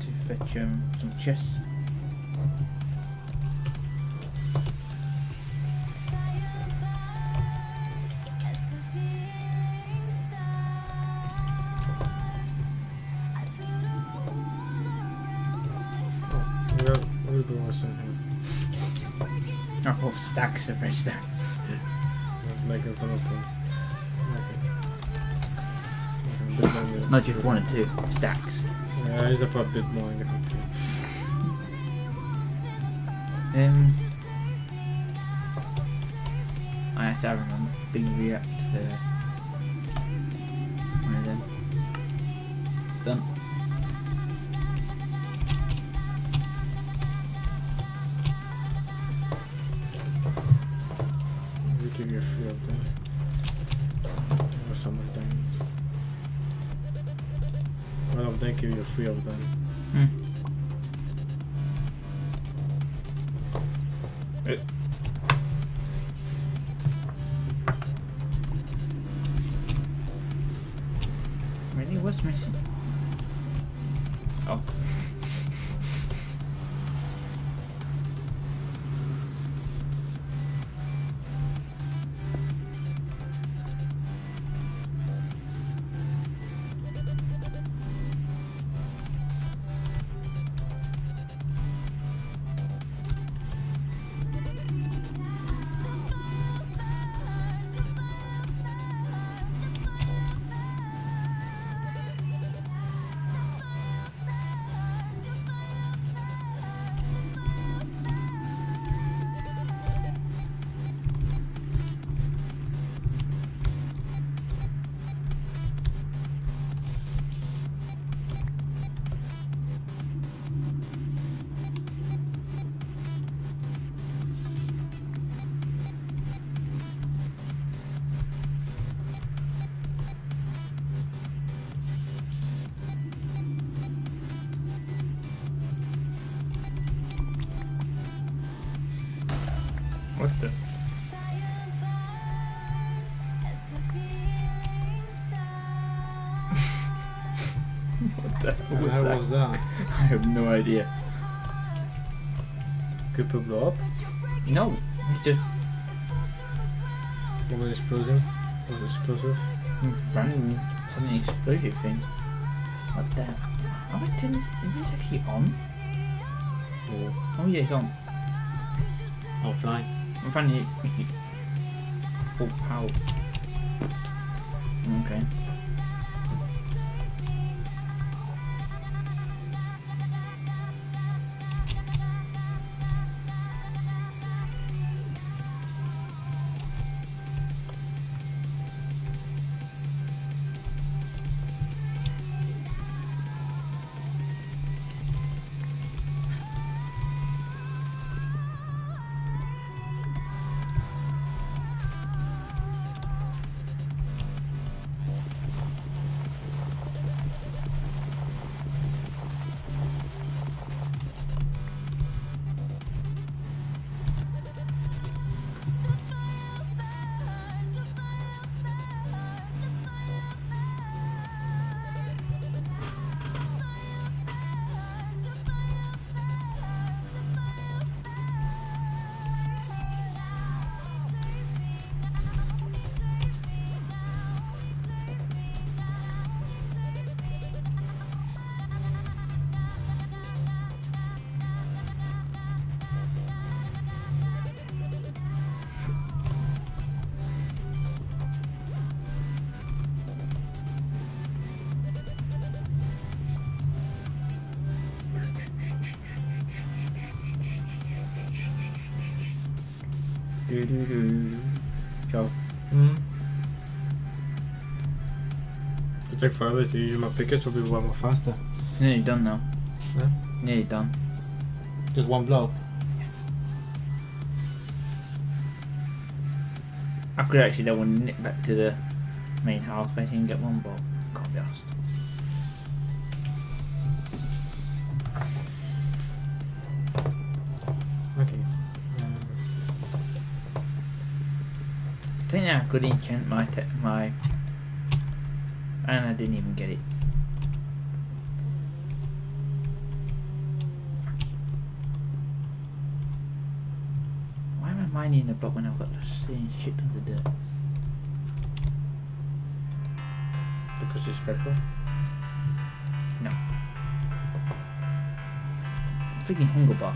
to fetch some chests. I have stacks of rest there. Making fun of them. Not just one or two stacks. Yeah, there's a bit more in the country. I have to remember being react to one of them. Done. Give you a free of them. Or some of them. Why don't they give you a free of them? Hmm. Really? What's missing? Oh. What the? What the hell was that? Was that? I have no idea. Could it blow up? No, it's just... What was explosive? What was explosive? Something, explosive thing. What the hell? Oh, is this actually on? Oh, yeah, it's on. I'll fly. I'm trying to hit full power. Okay. Ciao. It'll take forever to use my pickets, will be way more faster. Nearly done now. Yeah? Nearly done. Just one blow? Yeah. I could actually then one nip back to the main house, but I didn't get one blow. Can't be asked. I think I could enchant my and I didn't even get it. complaining about when I've got the same shit done today. Because you're special? No. I'm freaking hunger bar.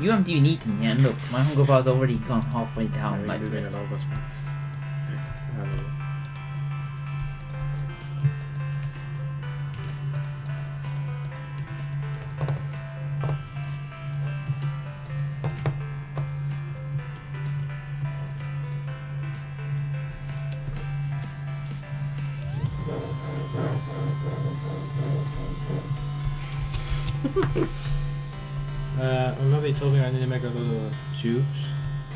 You haven't even eaten yet. Look, my hunger bar's already gone halfway down. Like doing it all this one. I don't know. Remember you told me I need to make a little juice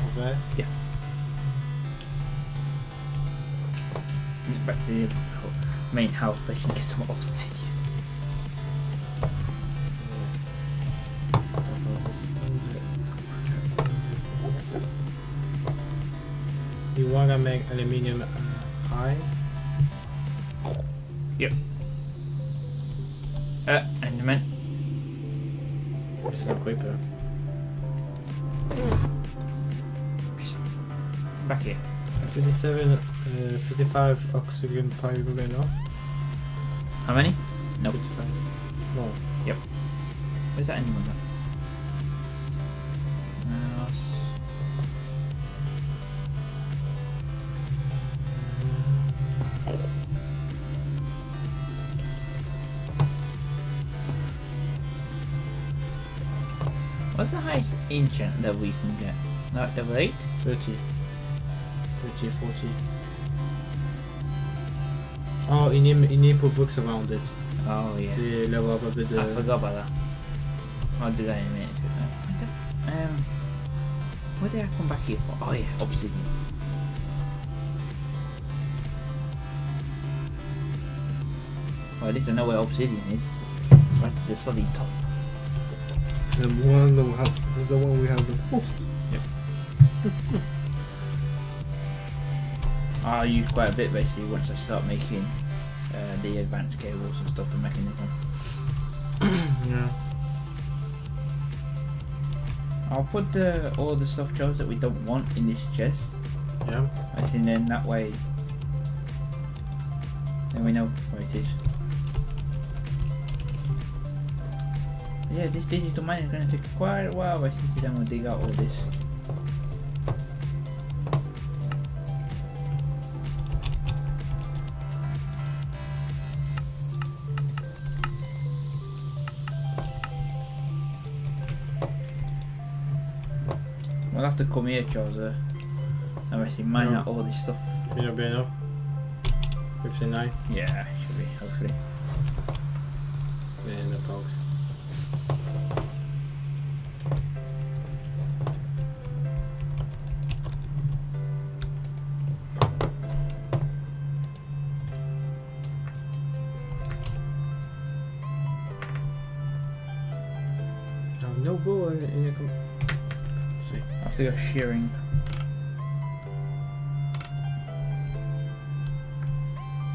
of that? Yeah. Back to the main house, they can get some obsidian. You wanna make aluminium high? Yep. And the man. It's not quick though. Back here. 55 oxygen pipe will be enough. How many? No. 55. No. Yep. Where's that anyone though? What's the highest enchant that we can get? Like the rate? 30. 30, 40. Oh, you need put books around it. Oh yeah. The level up a bit. I forgot about that. I'll do that in a minute. What did I come back here for? Oh yeah, obsidian. Well, at least I know where obsidian is. Right to the solid top. The one we have the most. Yep. I use quite a bit basically once I start making the advanced cables and stuff and mechanism. Yeah. I'll put all the stuff jars that we don't want in this chest. Yeah. I think then that way, then we know where it is. Yeah, this digital mine is going to take quite a while, but since I'm going to dig out all this. We'll have to come here, Charles, and actually mine out all this stuff. It'll be enough. 59? Yeah, it should be, hopefully. In the box. No ball in your com. See, I have to go shearing. I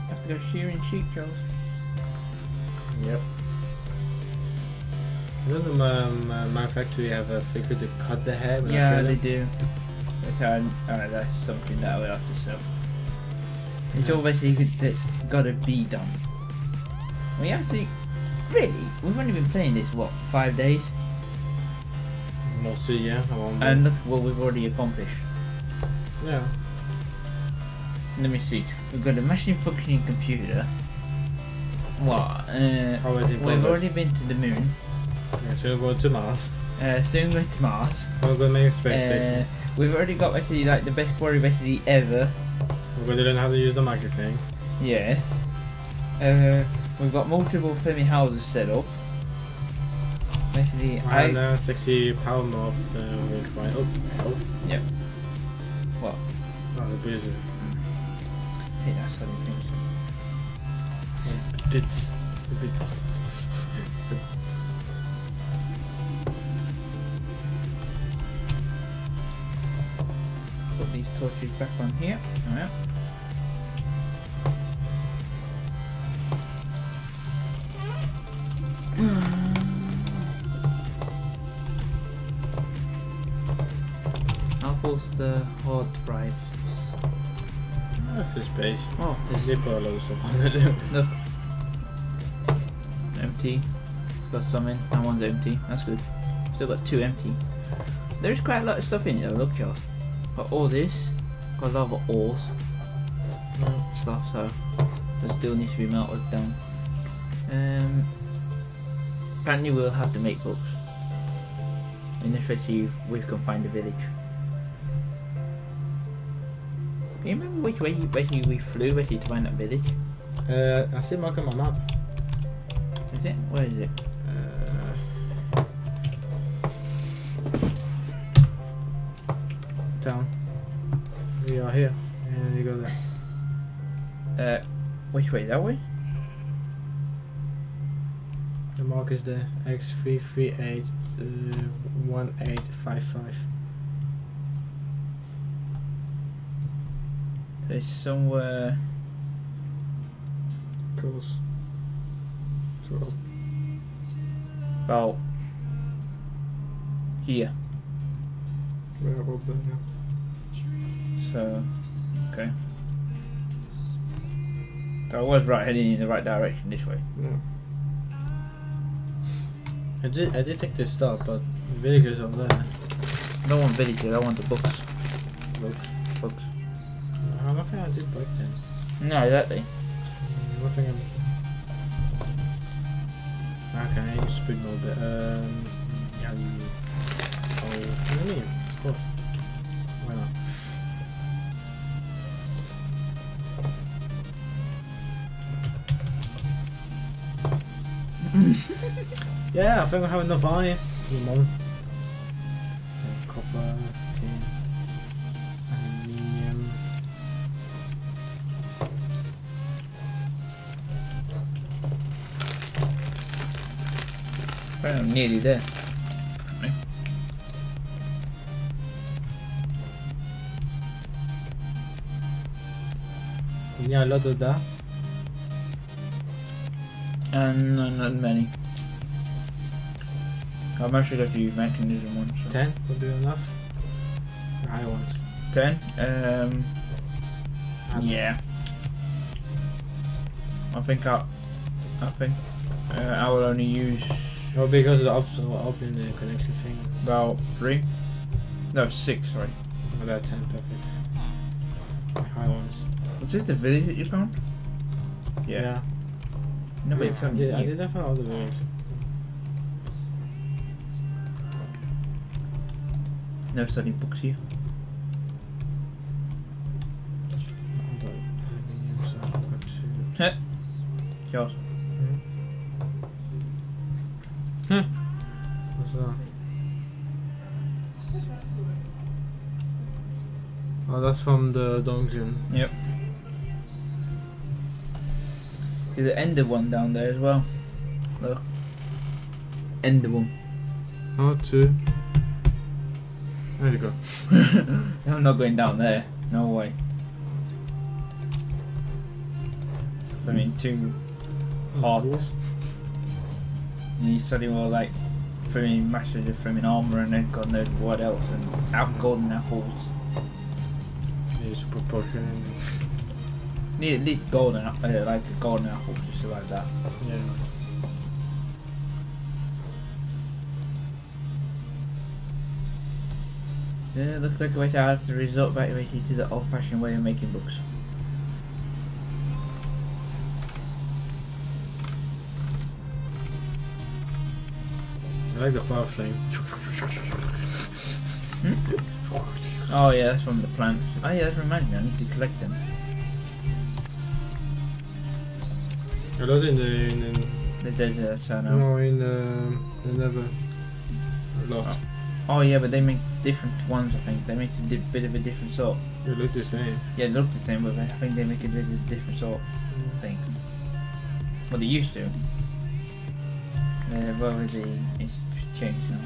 have to go shearing sheep, Charles. Yep. Doesn't my factory have a figure to cut the hair? Yeah, they do. That's something that I would have to sell. It's all basically that's gotta be done. We actually, really, we've only been playing this what 5 days. Mostly, yeah. And look what we've already accomplished. Yeah. Let me see. We've got a machine functioning computer. What? How is it we've already been to the moon. Yeah, so we're going to Mars. Soon we're going to Mars. We're going to make a space station. We've already got basically like the best quarry basically ever. We're going to learn how to use the microphone. Yes. We've got multiple family houses set up. Basically, and a 60 power mob with my help. Yep. What? Oh, the blizzard. I think that's something. Yeah. The bits. Put these torches back on here. Alright. space. Oh, there's Zippo loads of stuff on there. Look. Empty. Got some in, and one's empty. That's good. Still got two empty. There's quite a lot of stuff in here, look, y'all. Got all this. Got a lot of ores. Stuff, so that still needs to be melted down. Apparently we'll have to make books. In this recipe, we can find a village. Do you remember which way we flew to find that village? I see mark on my map. Is it? Where is it? Down. We are here. And you go there. Which way? That way? The mark is there. X3381855. There's somewhere. Cool. About here. We're about there now. So, okay. So I was right heading in the right direction this way. Yeah. I did take this stop, but the villagers over there. I don't want villagers. I want the books. Books. I don't think I did break this. No, exactly. I don't think I... Okay, I need to speed mode it. Yeah, oh, you need it, of course. Why not? Yeah, I think I have enough iron for the moment. Copper, tin, aluminium. Well, I'm nearly there. Okay. Yeah, a lot of that. And not many. I've actually got to use mechanism once. So. 10 will be enough. I want 10. Yeah. I think I will only use. Oh, because of the open the connection thing. About 3. No, 6. Sorry. About 10. Perfect. High ones. Was it the village that you found? Yeah. No, but I did that for all the villages. No studying books here. Heh. Yours. Heh. What's that? Oh, that's from the dungeon. Yep. There's an ender one down there as well. Look. Ender one. Oh, 2. There you go. I'm not going down there. No way. I mean, 2 hearts. And you study all like framing masters of framing armor and then God knows what else and out golden apples. Need a proportion. Need at least golden, like a golden apple, just like that. Yeah. Yeah, looks like a way to add the result back to the old-fashioned way of making books. I like the fire flame. Hmm? Oh yeah, that's from the plants. Oh yeah, that reminds me, I need to collect them. A lot in the desert, so no. No, in the nether. A lot. Oh yeah, but they make different ones, I think. They make a bit of a different sort. They look the same. Yeah, they look the same, but I think they make a bit of a different sort of thing. Well, they used to. Well, it's changed now.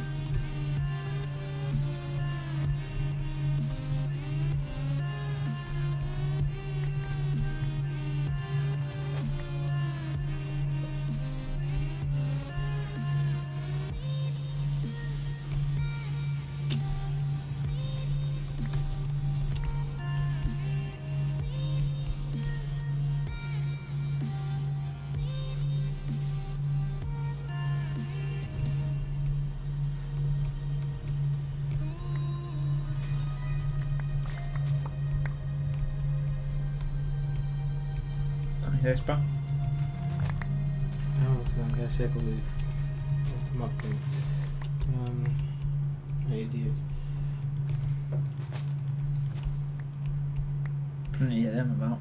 Jesper? I'm gonna circle with mock thing. Idiot. Plenty of them about.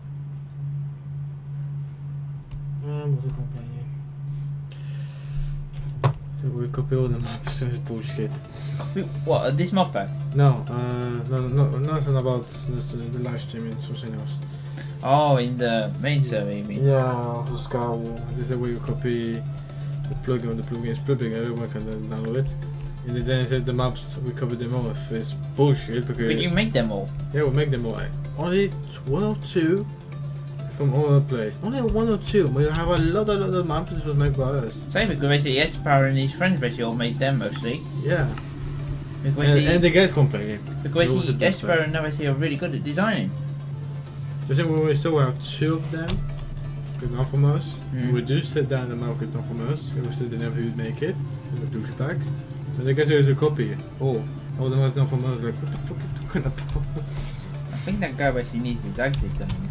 Wasn't complaining. So we copy all the maps, it's bullshit. Copy what? This map? No, no, nothing about the live stream, it's something else. Oh, in the main server you mean? Yeah, this is the way you copy the plugin on the plugin's plugin, everyone can download it. And then I said the maps, we covered them all. It's bullshit because... But you make them all? Yeah, we make them all. Only one or two from all over the place. Only one or two, but you have a lot of maps that was made by us. Same, because basically Espoir and his friends basically all made them mostly. Yeah. And the guys complaining. Because Espoir and Navasi are really good at designing. I think we still have two of them, because not from us. We do sit down and market not from us, we said they never would make it, they're douchebags. But I guess there is a copy. Oh, the ones not from us, like, what the fuck are you talking about? I think that guy basically needs his exit, doesn't he?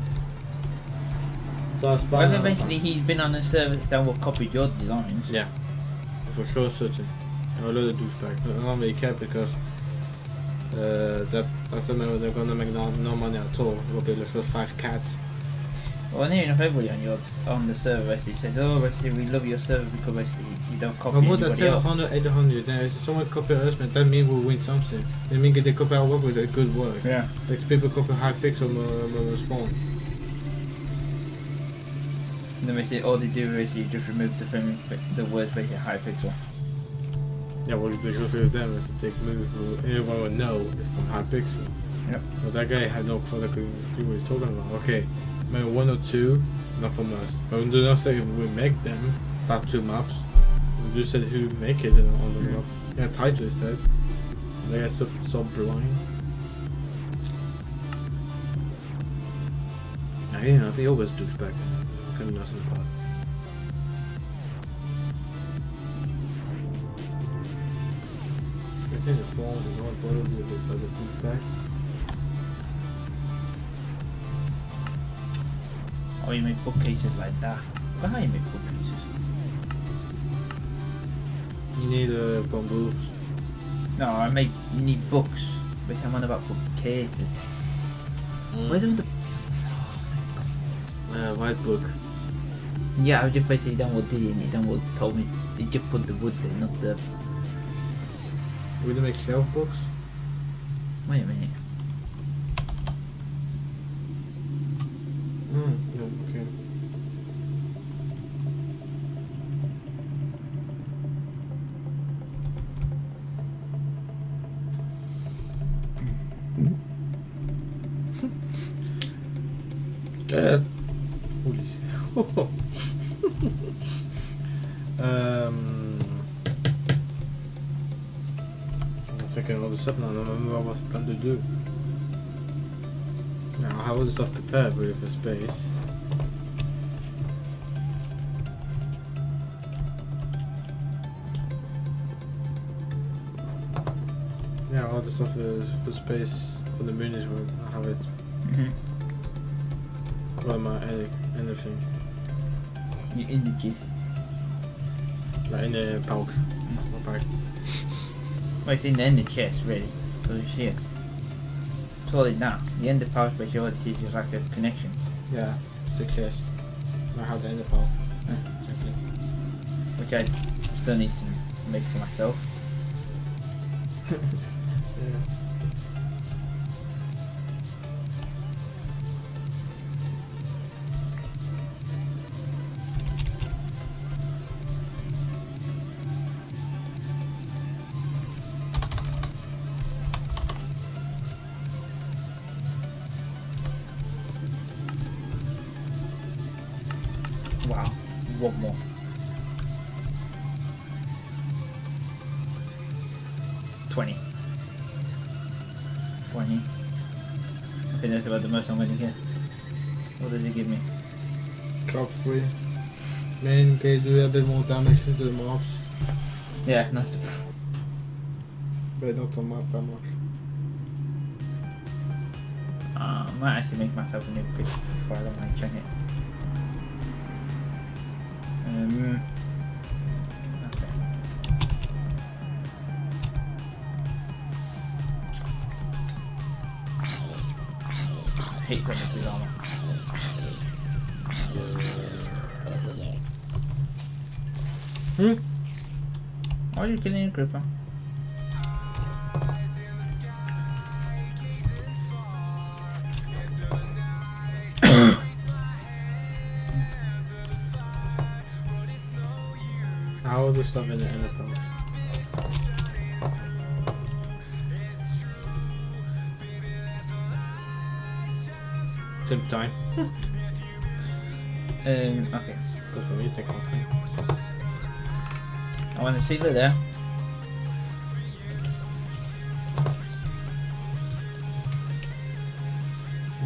So whether basically he's been on a service that will copy your designs. Yeah, for sure, certain. I'm a lot of douchebags. I don't really care because they're gonna make no money at all. It will be the first 5 cats. Well, near enough everybody on the server basically says, oh, basically we love your server because basically you don't copy anybody else. But what I said 800, now if someone copies us, man, that means we'll win something. That means they copy our work with their good work. Yeah. Like people copy high pixel spawn. And then basically all they do is you just remove the words basically high pixel. Yeah, well, the issue is them is to take moves who anyone would know is from high pixel. Yep. But that guy had no further clue what he was talking about. Okay, maybe one or two, not from us. But we do not say we make them, that two maps. We do say who make it on the map. Yeah, title is said. They are so blind. Yeah, they always do back. Couldn't nothing about. I think the phone is not bothered with it by the food pack. Oh, you make bookcases like that. But how you make bookcases? You need bamboo. No, you need books. But I'm on about bookcases. Where's the white book? Yeah, I was just basically done what did in it, done what told me. They just put the wood there, not the... We don't make shelf books? Wait a minute. No, okay. Holy shit. I can load this up now, I don't remember what I was planning to do. Now, I have all the stuff prepared with the space. Yeah, all the stuff for space for the moon is where I have it. Well, my anything. You in the key? Like in the pouch. Well, it's in the end of the chest, really, because it's here. It's all in that. The end of the power space, your teeth is like a connection. Yeah, it's the chest. I have the end of the power. Exactly. Which I still need to make for myself. Yeah. Wow, one more. Twenty. I think that's about the most I'm going to get. What did it give me? Drop 3. Main case do a bit more damage to the mobs. Yeah, nice. But not on map that much. I might actually make myself a new pick before I don't mind checking it. hate technically Llama. Hmm? Why are you killing a creeper? How is this stuff in the NFL? Tip time. Okay. Because for me it's taking time. I want to see it there.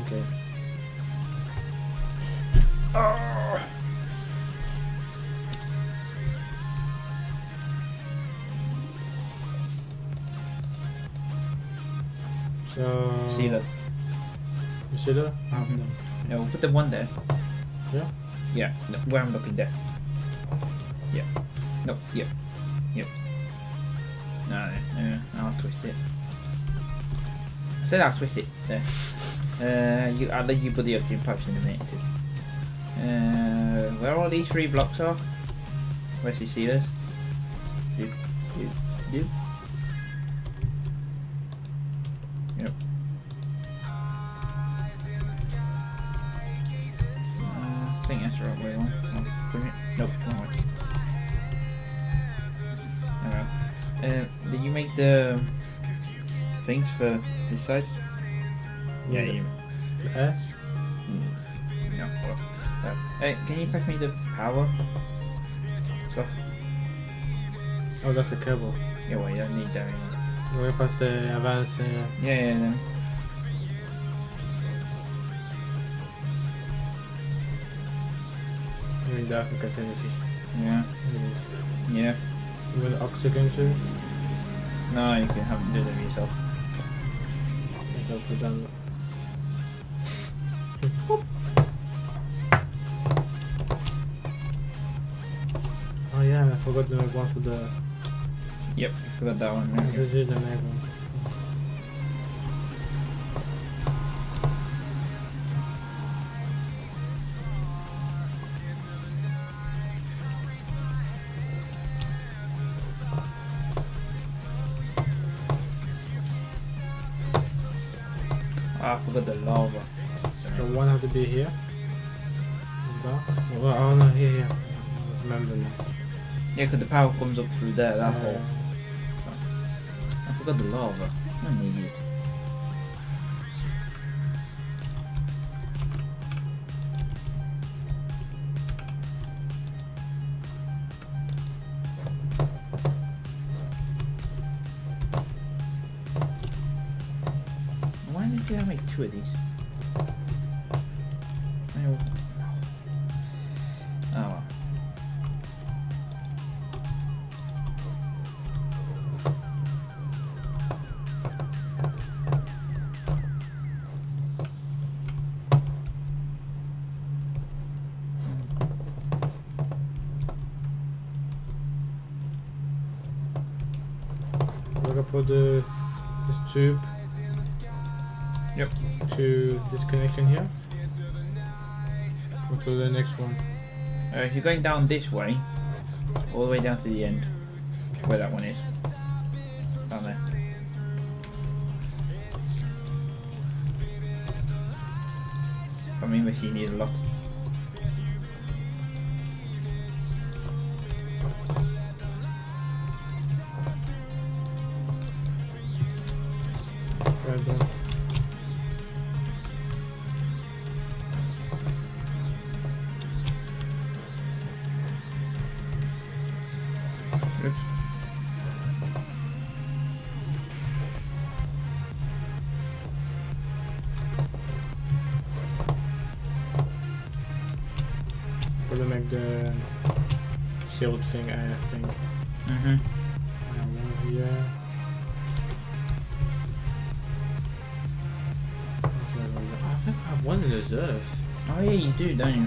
Okay. Oh. So. See that. You see that? Mm-hmm. No, put the one there. Yeah. Yeah. No, where I'm looking there. Yeah. No. Yeah. Yep. No, I'll twist it. I said I'll twist it. There. I'll let you put the oxygen pipes in a minute too. Where all these three blocks are? Where's the sealers? Yep. I think that's the right way on. I'll bring it. Nope, wrong way. Did you make the things for this side? Yeah, you. No. Hey, can you pack me the power stuff? Oh, that's a cable. Yeah, well, you don't need that anymore. We're past the advanced. Yeah. You need the Africa's energy. Yeah. Yeah. You want oxygen too? No, you can have do them yourself. Oh yeah, I forgot the make one for the... Yep, I forgot that one. Right? This is the make one. I forgot the lava. So one have to be here. Oh no, here. I remember now. Yeah, because the power comes up through there, that hole. I forgot the lava. I need it. I make two of these. Oh. Look up for this tube. Yep, to this connection here, or to the next one. If you're going down this way, all the way down to the end, where that one is, down there. I mean, machine needs a lot. We're gonna make the shield thing, I think. Mm-hmm. Yeah. I think I have one in reserve. Oh yeah, you do, don't you?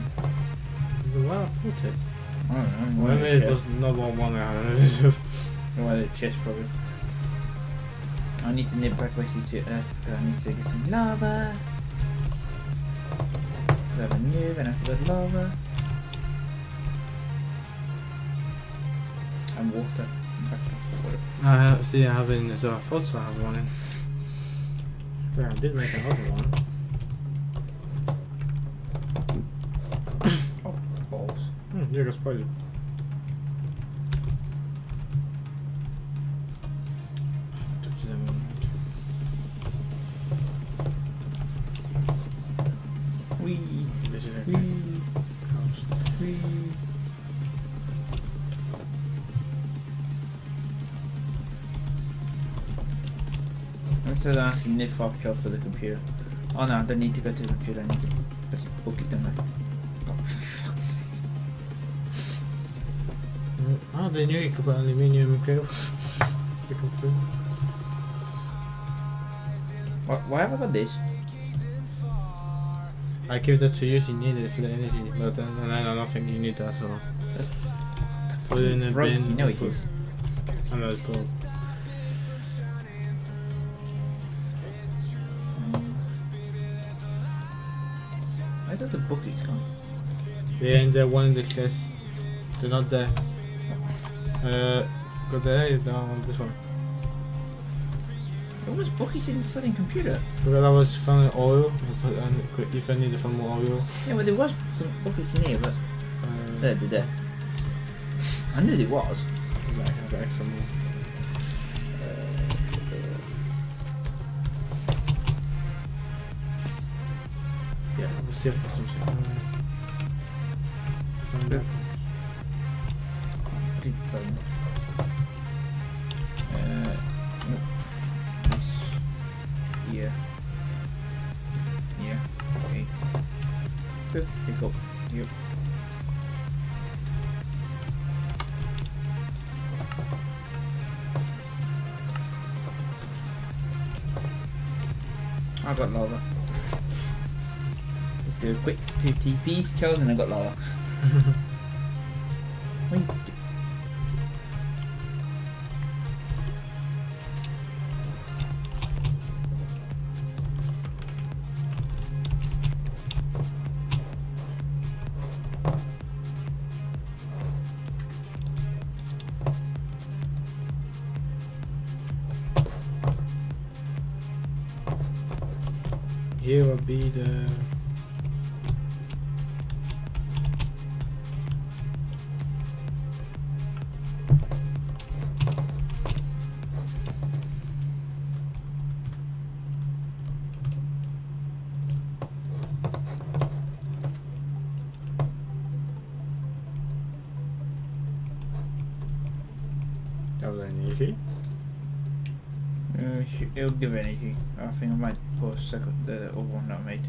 Where I put it? I don't know. Well, maybe it was not one I had in reserve. Well, the chest probably. I need to nip back with you to Earth because I need to get some lava. Lava new, then after the lava. And water. I see I have in the sauropod, so I have one in. Well, I did make another one. Oh, balls. Hmm, you got spoiled. So that I have to knit Photoshop for the computer. Oh no, I don't need to go to the computer, I need to put a booklet down there. Oh, for fuck's sake. Oh, they knew you could put aluminium cable. Why have I got this? I give that to you, you need it for the energy, but I don't think you need that, so... Put it in a bin. You know it is. I know it's broke. The book is gone. They're in the one in the class. They're not there. Go there is on this one. There was bookies in the studying computer. Because I was finding oil. If I needed some more oil. Yeah, but there was some bookies in here, but there. I knew there was. Right, I've got extra more. Yeah, for some shit. Yeah, okay. Good, pick up. Yep. I got lava. Do a quick 2 TPs, kills, and I got lava. Wink. Here will be the it'll give energy. I think I might post the other one that I made.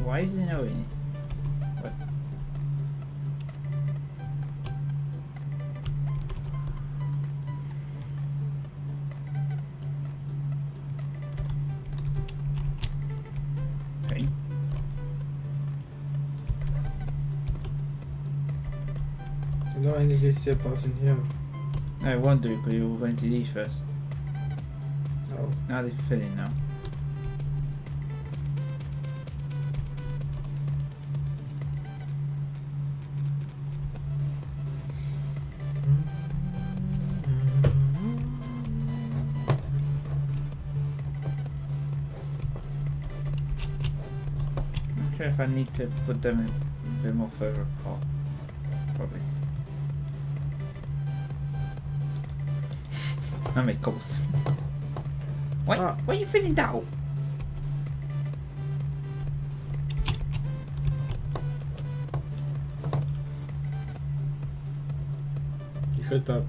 Why is there no in it? What? Okay. No energy samples in here. No, I won't do it because you were going to these first. Oh. Now they're filling now. I need to put them a bit more further apart. probably. I make calls. Wait, why are you filling that up? You could have.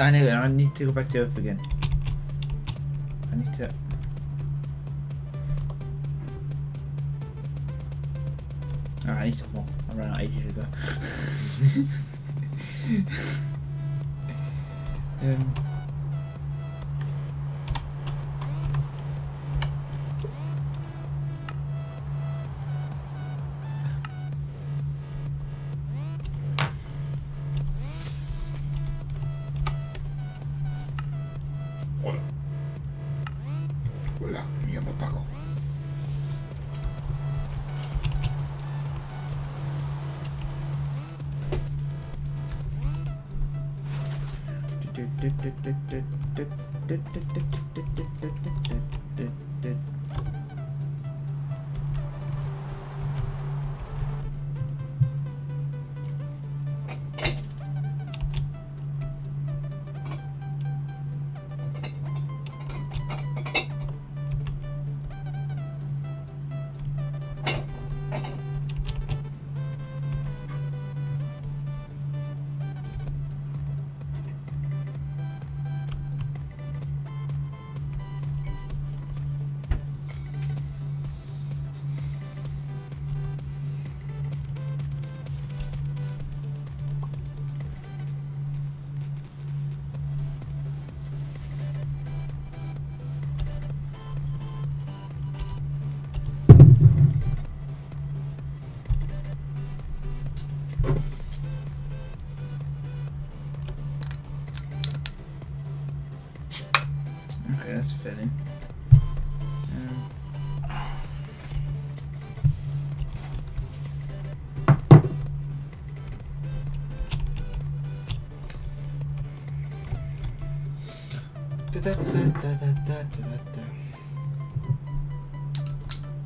I know, I need to go back to Earth again. I need to. Alright, I need some more. I ran out ages ago.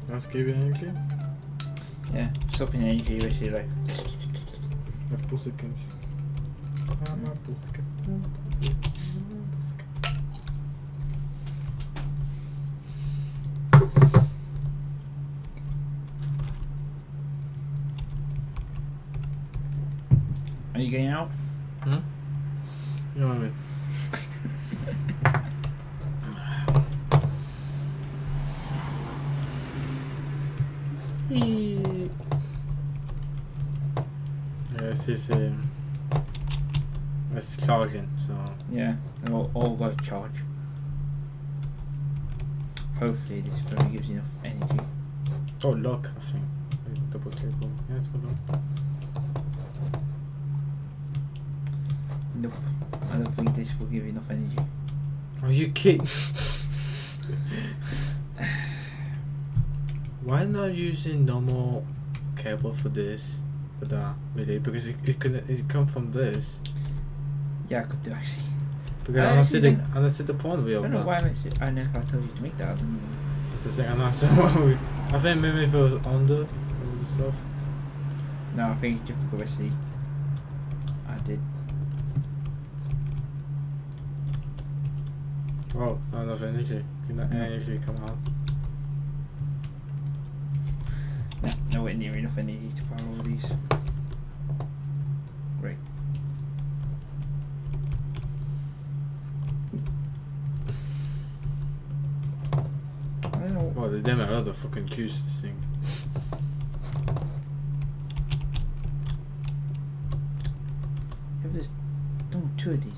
That's giving energy? Yeah, stopping energy basically like. My pussycats. My pussycats. Are you getting out? Hmm? You know what I mean? It's charging, so yeah, we'll all got to charge. Hopefully this phone gives enough energy. Oh look, I think double check. Yeah, it's good. Nope, I don't think this will give you enough energy. Are you kidding? Why not using normal cable for this? For that, really, because it come from this. Yeah, I could do actually. Because I don't see the point wheel. I don't know why I never told you to make that. That's the thing. I'm not so. I think maybe if it was under or stuff. No, I think it's just because actually I did. Oh, not enough energy. Can that energy come out? Nowhere near enough energy to power all these. Great. I don't know. Oh, they damn another fucking juice this thing. Have this. Don't two of these.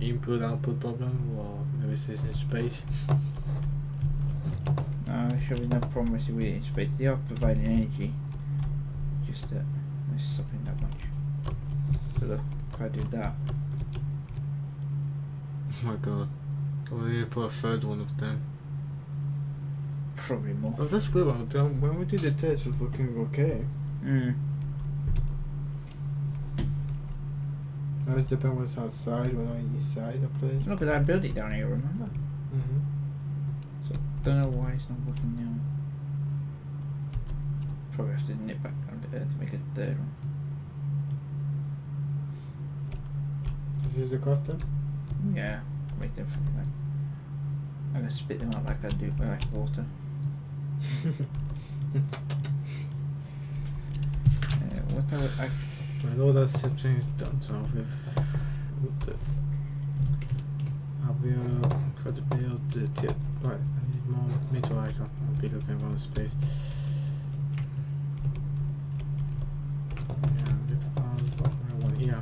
Input output problem, or maybe this is in space. I'm sure there's no problem with it in space. They are providing energy. Just that it's something that much. But look, if I do that. Oh my god. We need to put a third one of them. Probably more. Oh, that's weird. When we did the test, it was looking okay. Mm. Now it's depends what's outside, when I'm inside the place. Look, I built it down here, remember? Mm-hmm. Don't know why it's not working now. probably have to nip back under there to make a third one. This is the custom? Yeah, make them fucking like. I'm gonna spit them out like I do by water. What I would actually. Well, all that section is done, so I've got to build the tip. Right, I need more meteorite. I'll be looking around the space. Yeah, little found what I want. Yeah.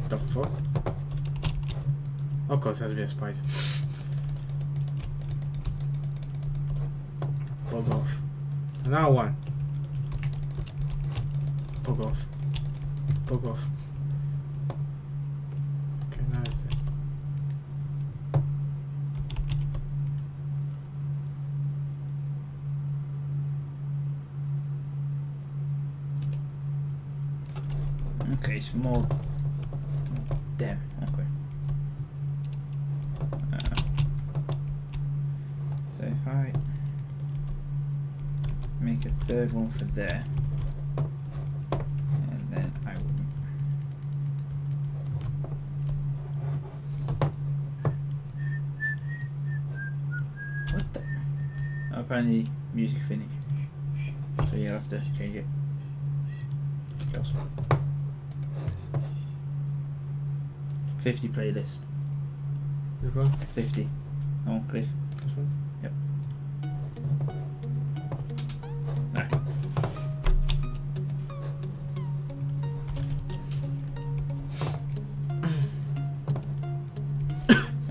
What the fuck? Of course, it has to be a spider. Bug off. Another one. Bug off. Bug off. Okay, now it's dead. Okay, it's more. Damn. Okay. So if I make a third one for there, and then I will. What the? Oh, apparently, music finished. So you'll have to change it. Just 50 playlist. Which one? 50. No one click. This one? Yep. Nah.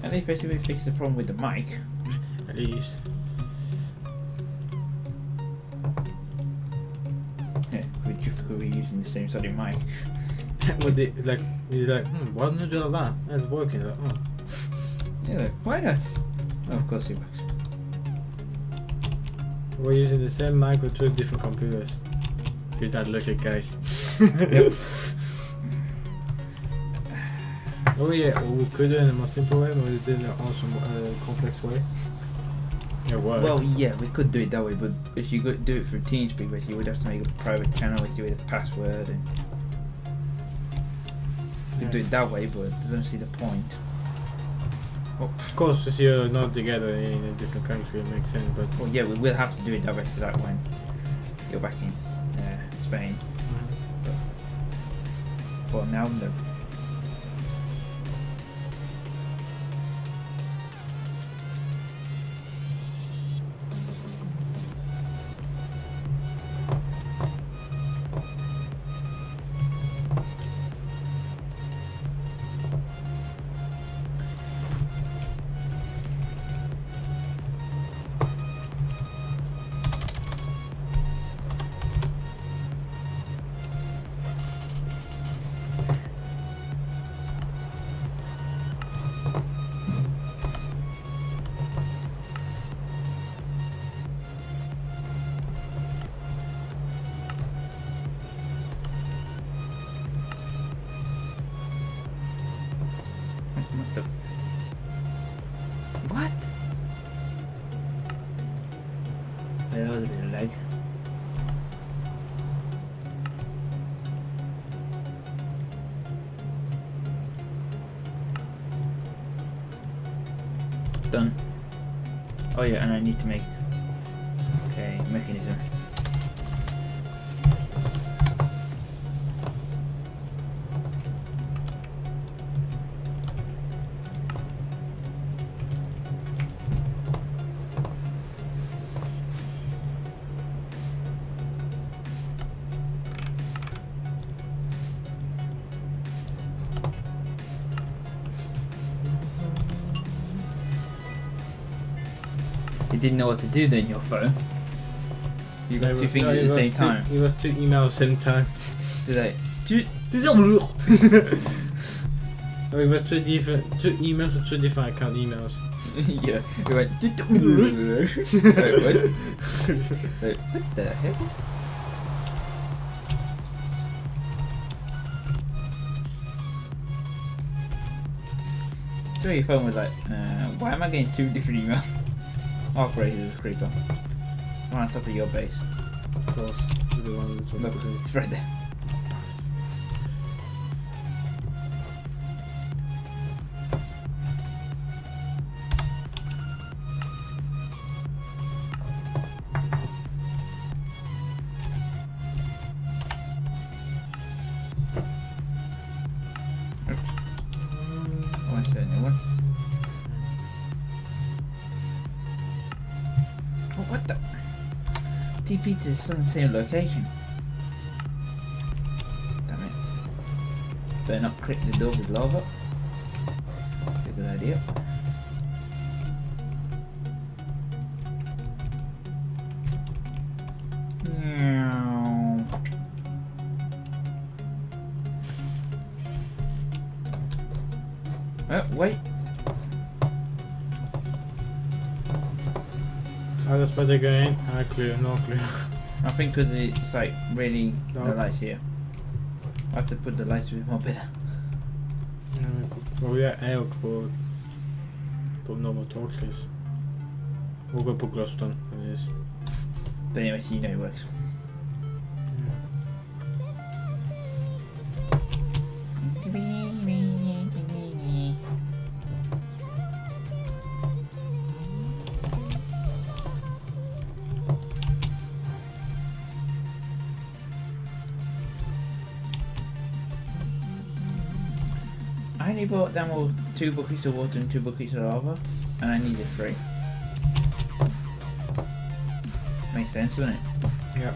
At least we fixed the problem with the mic. At least. Yeah, we just could be using the same sort of mic. With it, like, he's like, why don't you do that? That's working. Like, oh. Yeah, like, why not? Oh, of course it works. We're using the same mic with two different computers. You're that lucky, guys. Yep. Oh yeah, we could do it in a more simple way, but we did it in an awesome, complex way. It worked. Well, yeah, we could do it that way, but if you could do it through TeamSpeak, but you would have to make a private channel with a password and. You do it that way, but I don't see the point. Well, of course, if you're not together in a different country, it makes sense. But well, yeah, we will have to do it that way for that when you're back in Spain. But for now, no. Done. Oh yeah, and I need to make a mechanism. Didn't know what to do then your phone. You got two fingers at the same time. You got two emails at the same time. It's like we got two emails or two different account emails. Yeah. We went like, what the hell? So your phone was like, why am I getting two different emails? Oh great, he's a creeper. on top of your base. Of course. Look, it's right there. Pizza is in the same location. Damn it. Better not crack the door with lava. That's a good idea. Oh, wait. I just better go in. No clue, no clue. I think because it's like really dark. The lights here. I have to put the lights a bit more better. Well, yeah, I could put normal torches. We'll go put glowstone on this. Then anyway, so you know it works. I brought down all 2 buckets of water and 2 buckets of lava, and I needed 3. Makes sense, doesn't it? Yep.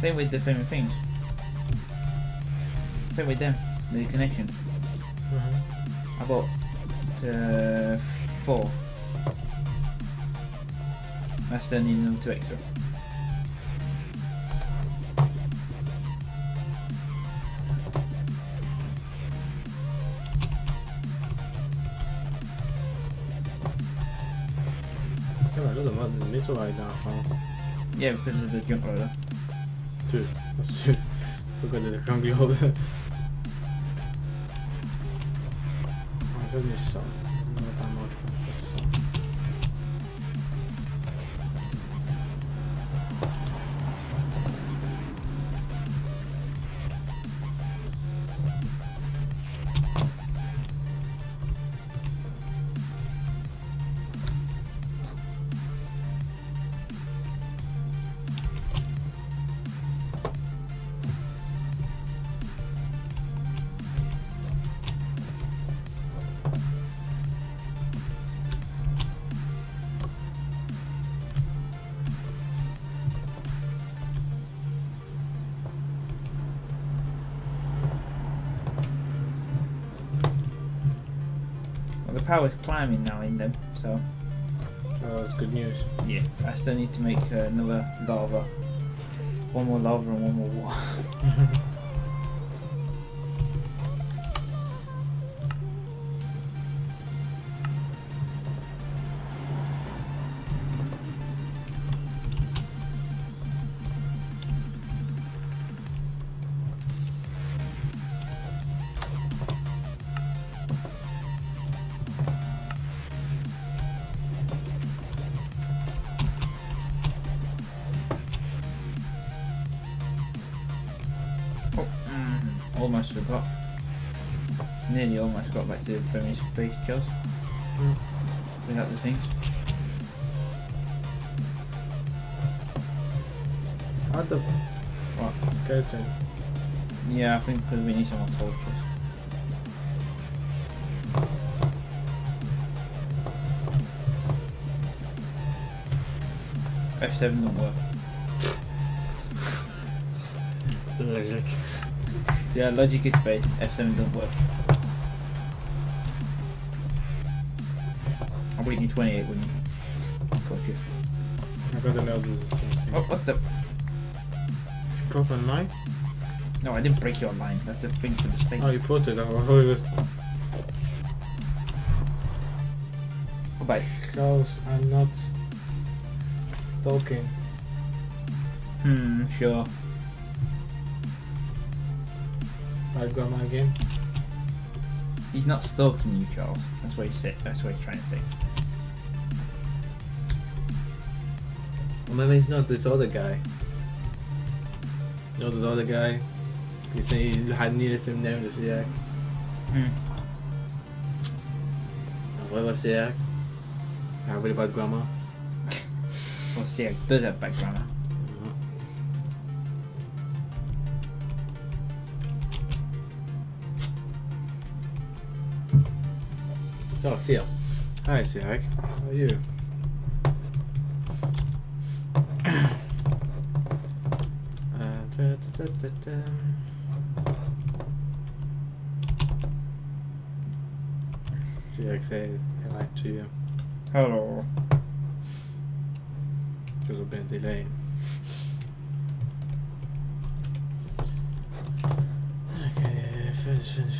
Same with the famous things. Same with them, the connection. I bought 4. That's then in them to extra. Yeah, I don't know what the middle right now, huh? Yeah, because of the jump roller. Dude, that's true. Look at the concrete holder. I don't need some. Power's climbing now in them, so. Oh, that's good news. Yeah, I still need to make another lava. One more lava and one more water. Almost forgot. Nearly almost got back to the premise base kills. Without the things. What the? What? Skeleton. Yeah, I think because we need some more torches. F7 don't work. Logic. Yeah, logic is based. F7 doesn't work. I'll beat you 28, wouldn't you? Fuck you. I've got an elder. Oh, what the? Drop online? No, I didn't break your line. That's the thing for the state. Oh, you put it. I thought it was. Goodbye. Close. I'm not stalking. Sure. I've got my game. He's not stalking you, Charles. That's what he's trying to say. Well, maybe he's not this other guy. You know this other guy? He's saying he had needed some name to Siak. And what about Siak? I read about grammar. Well, Siak does have bad grammar. Oh, Siak. Hi, Siak. How are you? Siak says hello to you. Hello. Because of the delay. Okay, finish. I have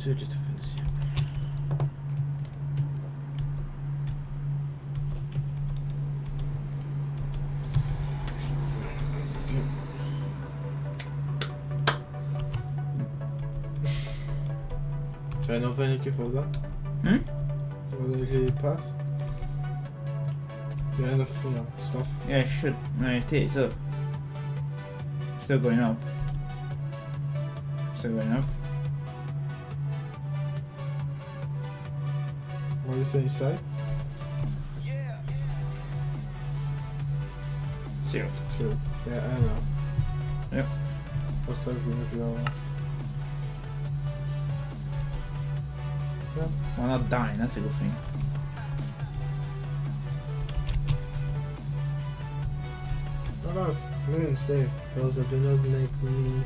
too little to finish here. Should I not thank you for that? Or did you pass? Yeah, enough, you know, stuff. Yeah, it should. No, it is up. Still going up. Still going up. What is inside? Yeah. Sealed. Yeah, I know. Yep. What's up if you don't ask? Well, not dying, that's a good thing. Let us really safe, those that do not make me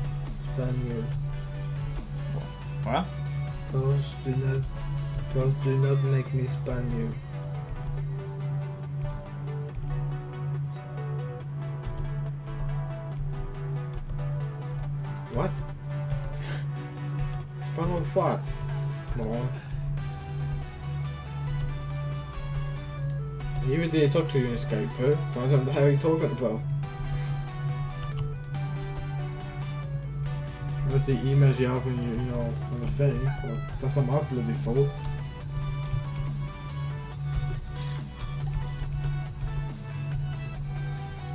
spend you. What? Those do not make me spend you. What? Span of what? No. Even did talk to you in Skype, huh? So I don't know how you're talking about. That's the emails you have when you know, on the thing, or that's on my bloody phone.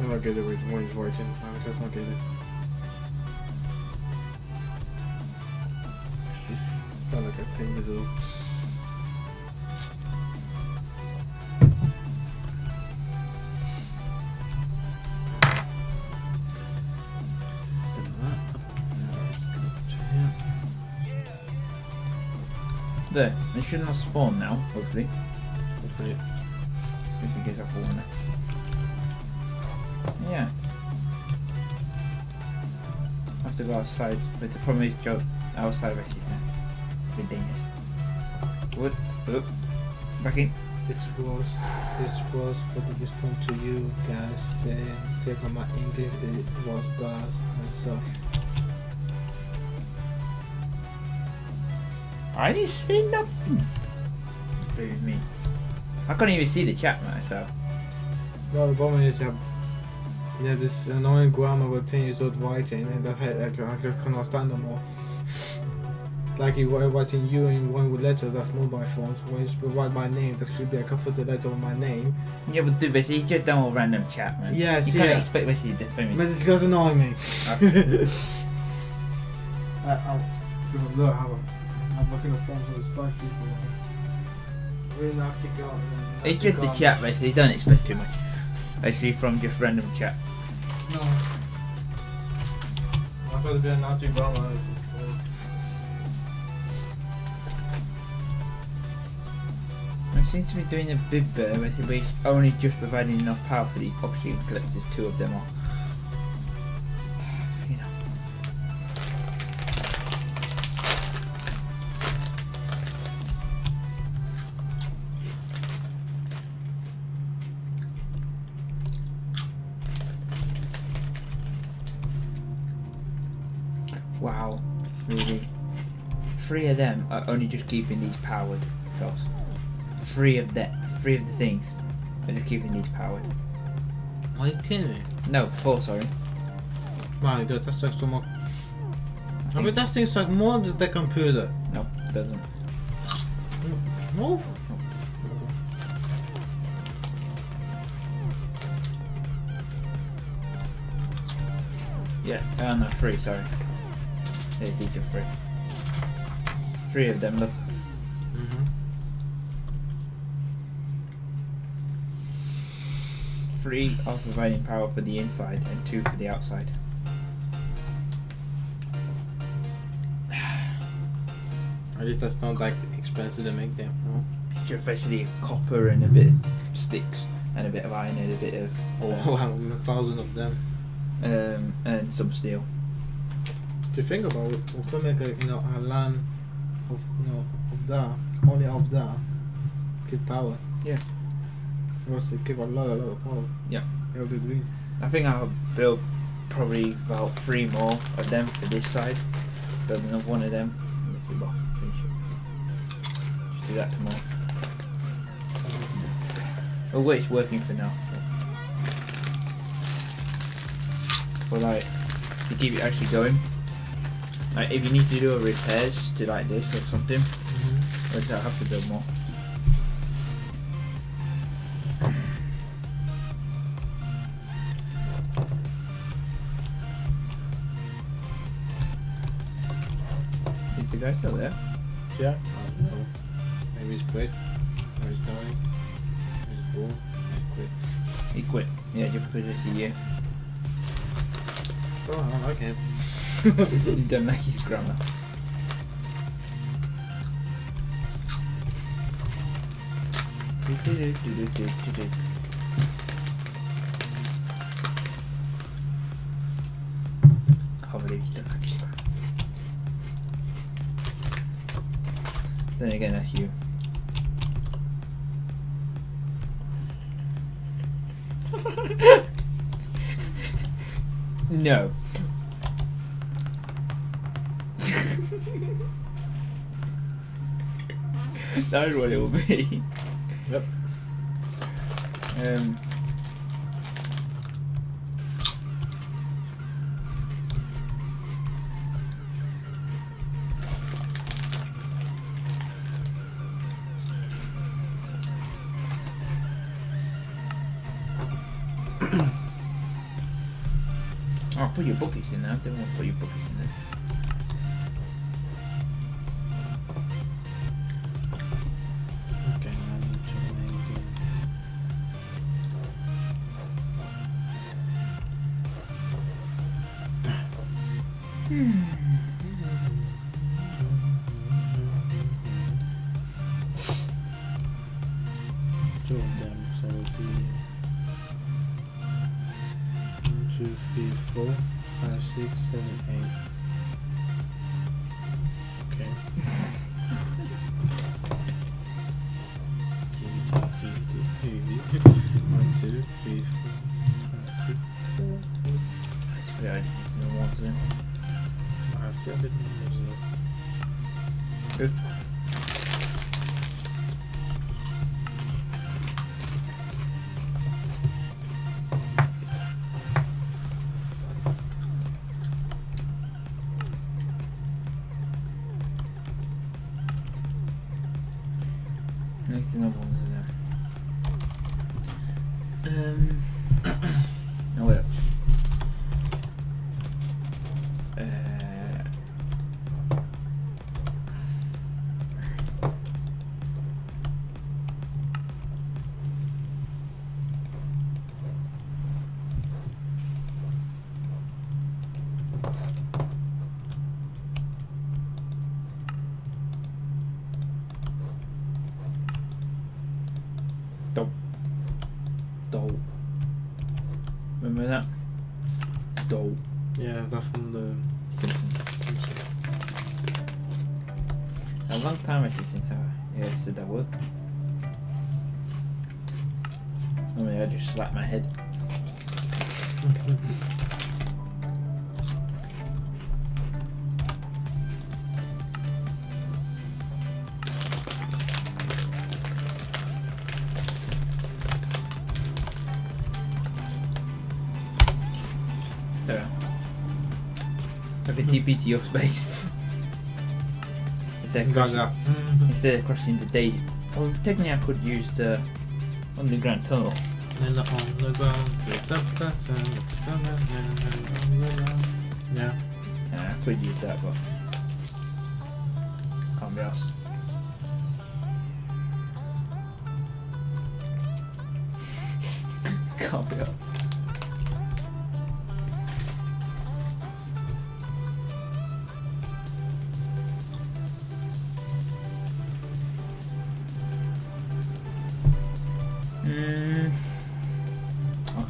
I don't get it with one voice in, I just don't get it. It's just kind of like a thing as well. There, they should not spawn now, hopefully. Hopefully. If it gets up all next. Yeah. I have to go outside, but the problem is go outside right here. It's a bit dangerous. Good. Oop. Back in. This was for the response to you guys saying for my English it was bad and stuff. I didn't see nothing. Believe me. I couldn't even see the chat myself. Well, the problem is yeah, this annoying grammar with 10 years old writing, and that I just cannot stand no more. Like you writing you in one letter, that's mobile phones. When you write my name, that should be a capital letter of my name. Yeah, but dude, basically, you just done all random chat, man. Yes, you can't expect basically different. But this guy's annoying me. Okay. Look, have a. I'm looking at forms on the Spanish people. Really Nazi garden. It's just the chat basically, don't expect too much. Basically from just random chat. No. I thought it'd be a Nazi grammar. I seem to be doing a bit better, but it's only just providing enough power for the oxygen collectors, two of them are. Wow, really. 3 of them are only just keeping these powered, girls. 3 of the things are just keeping these powered. Are you kidding me? No, 4, sorry. My god, that sucks so much. I mean, that thing sucks more than the computer. No. doesn't. No. Yeah, no, three, sorry. There's each of three. Three of them, look. Three are providing power for the inside and two for the outside. At least that's not like expensive to make them. No? Just basically copper and a bit of sticks and a bit of iron and a bit of. Oh wow, 1,000 of them. And some steel. If you think about it, we could make a, you know, a land of, you know, of that, only of that, give power. Yeah. Must give a lot of power. Yeah. It'll be green. I think I'll build probably about three more of them for this side. Build another one of them. Just do that tomorrow. Oh wait, it's working for now. But like, to keep it actually going, like if you need to do repairs to like this or something, or does that have to build more? Is the guy still there? Yeah. I don't know. Maybe he's quit. Or he's dying. Or he's bored. He quit. Yeah, just because it's a year. Oh, I don't like him. You don't like his grammar. I can't believe you don't like his grammar. Then again, that's you. No. That's what it will be. Yep. I'll put your bookies in there. I don't want to put your bookies in there. Okay, now I need to make it. Two of them, so it'll be 2, 3, 4, 5, 6, 7, 8. Okay. One, two, three, four, 5, 6, 7, 8. That's good. No water in. I still didn't use it. Good. Next thing I want to do. No, wait up. Dope. Remember that? Dope. Yeah, that's from the... A long time actually since I said that word. I mean, I just slapped my head. I can TP to your space. It's instead of crossing the deep. Well, technically I could use the underground tunnel. Yeah. I could use that, but can't be arsed. Can't be arsed. I'll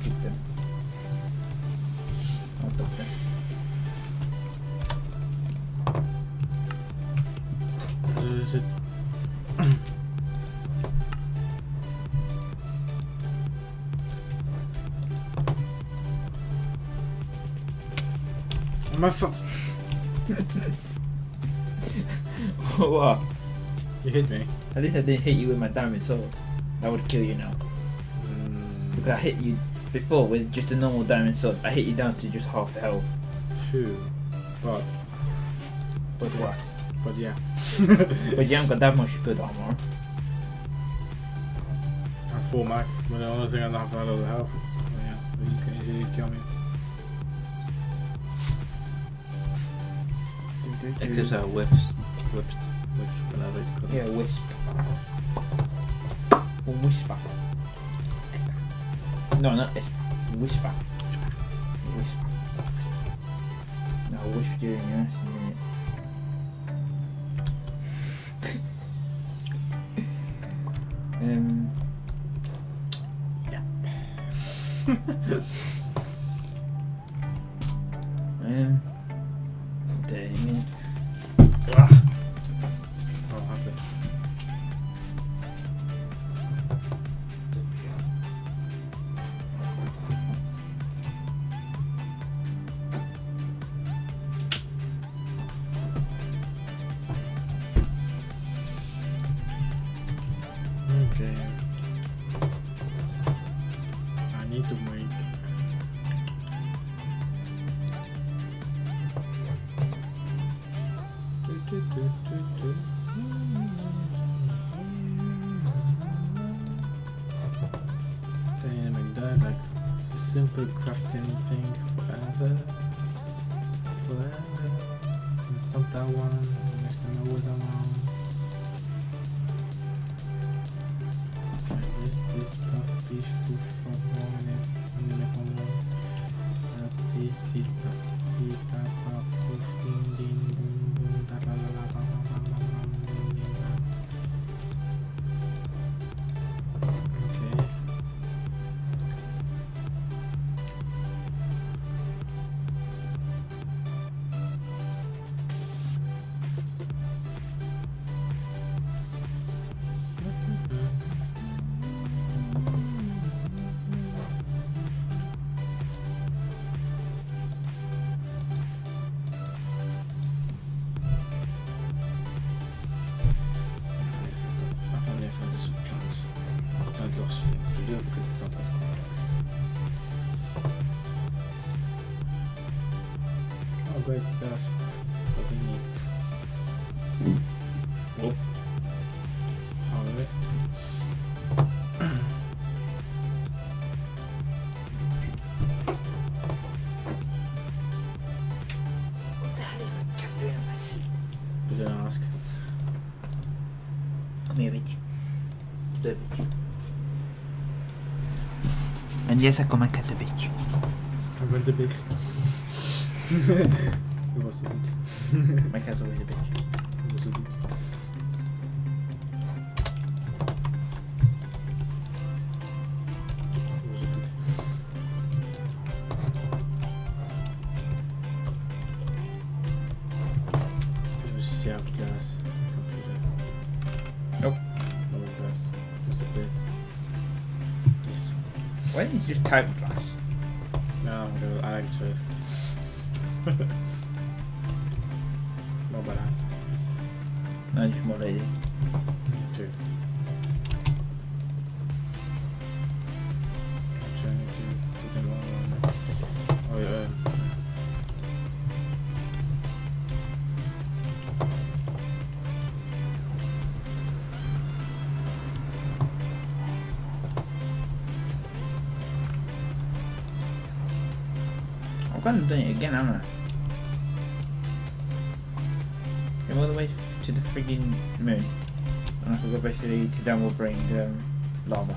keep them. I'll take them. Is it? My fuck. What? You hit me. At least I didn't hit you with my damage sword. That would kill you now. Because I hit you before with just a normal diamond sword. I hit you down to just half health. True. But what? But yeah. But you haven't got that much good armor. I'm full max, but the only thing I don't have that other health. Yeah, but you can easily kill me. Except whips, which whatever it's called. Yeah, wisp. Or whisper. No, not this. Whisper. Whisper. No, whisper during your ass in a minute. Yeah. Damn it. Oh, happy. I need to make that like it's a simple crafting thing forever. Stop that one, next time I was alone. This stuff, this food from home, and the great stuff. What do you need? Nope. All of it. What the hell am I doing? You didn't ask. Come here, bitch. The bitch. And yes, I come and cut the bitch. I went the bitch. It was a bit. My cat's already a bitch. It was a bit. It was a bit. Did you see how glass computer? Nope. Not a glass. Just a bit. Yes. Why didn't you just type glass? No, I like to. More balance. No, just more lazy. True. I'm trying to do the wrong one. Oh, yeah. I've gone and done it again, haven't I? Go all the way to the friggin' moon. And I can go back to the downward brain lava. Yeah.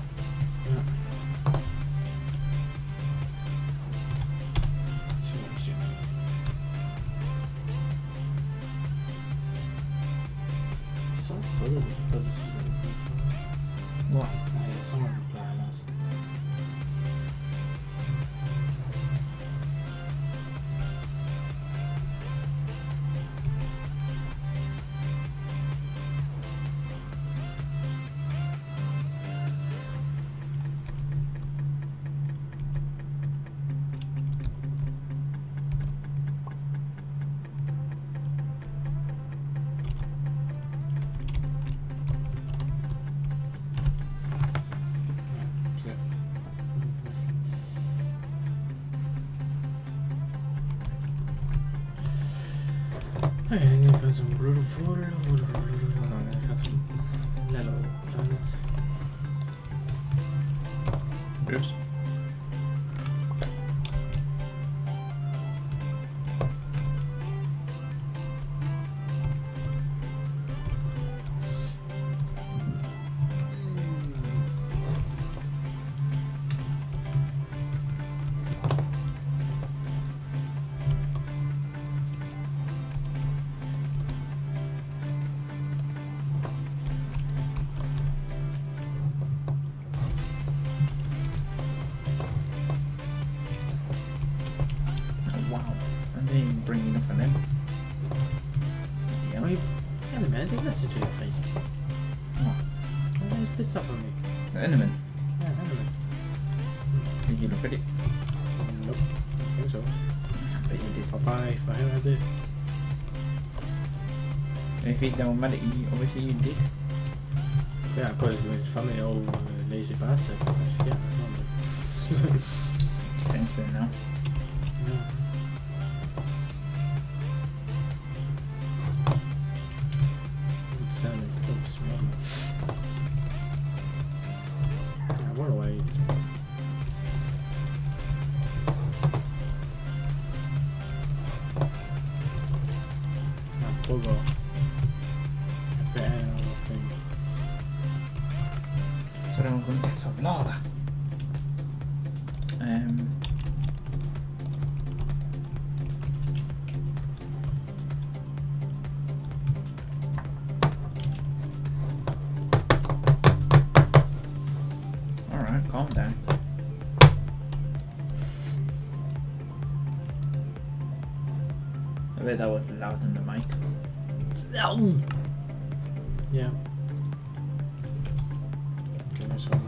Down mad at you, obviously you did. Yeah, because his family all lazy bastard. Yeah, I remember. Same thing now. Yeah. Sound is still small. Yeah, what do I eat? That was loud in the mic. Yeah. Okay, that's all.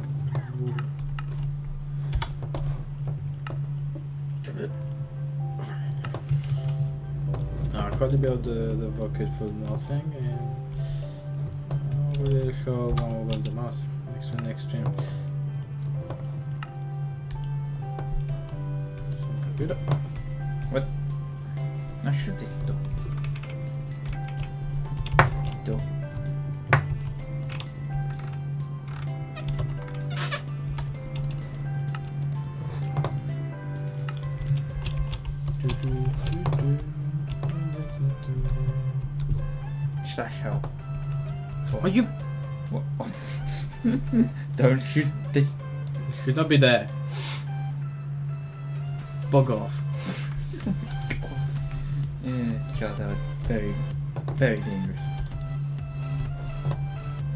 I tried to build the bucket for nothing, and we'll show one with the mouse next stream. So computer. What? I should take it though. Slash out. Are you? What? Don't shoot it. Should not be there. Bug off. God, that was very, very dangerous.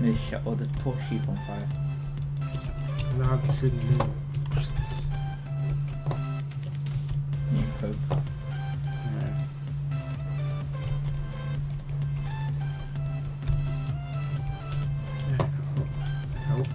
They shut all the poor sheep on fire. Now I shouldn't do this. New coat. Yeah. Help.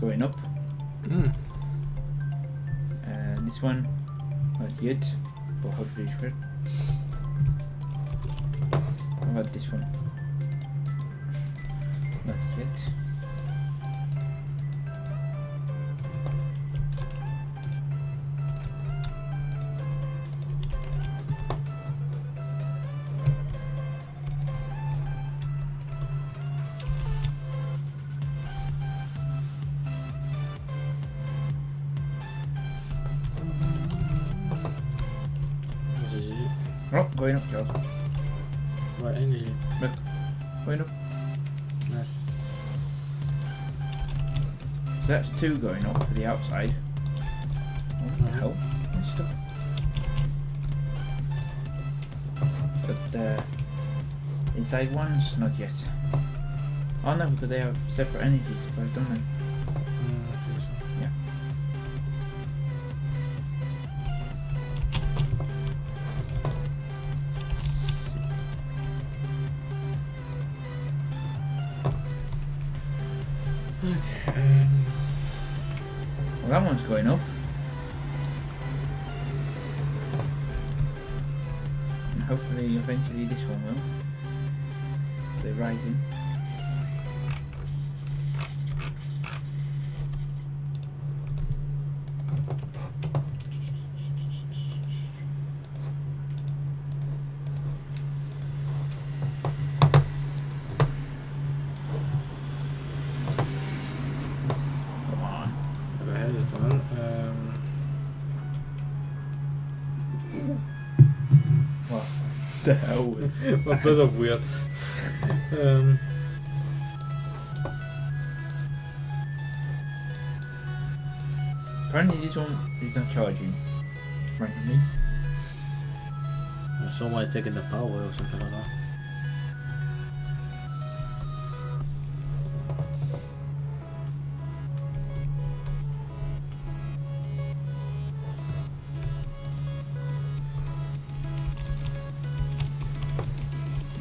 Going up. This one, not yet, but hopefully it will. What about this one? Not yet. Oh, going up, Joe. What energy? Look, going up. Nice. So that's two going up for the outside. What the hell? Nice stuff. But inside ones, not yet. Oh no, because they have separate energies, but don't they? Well, that one's going up. And hopefully, eventually, this one will. They're rising. What the hell was that? That was weird. Apparently this one is not charging randomly. Or someone's taking the power or something like that.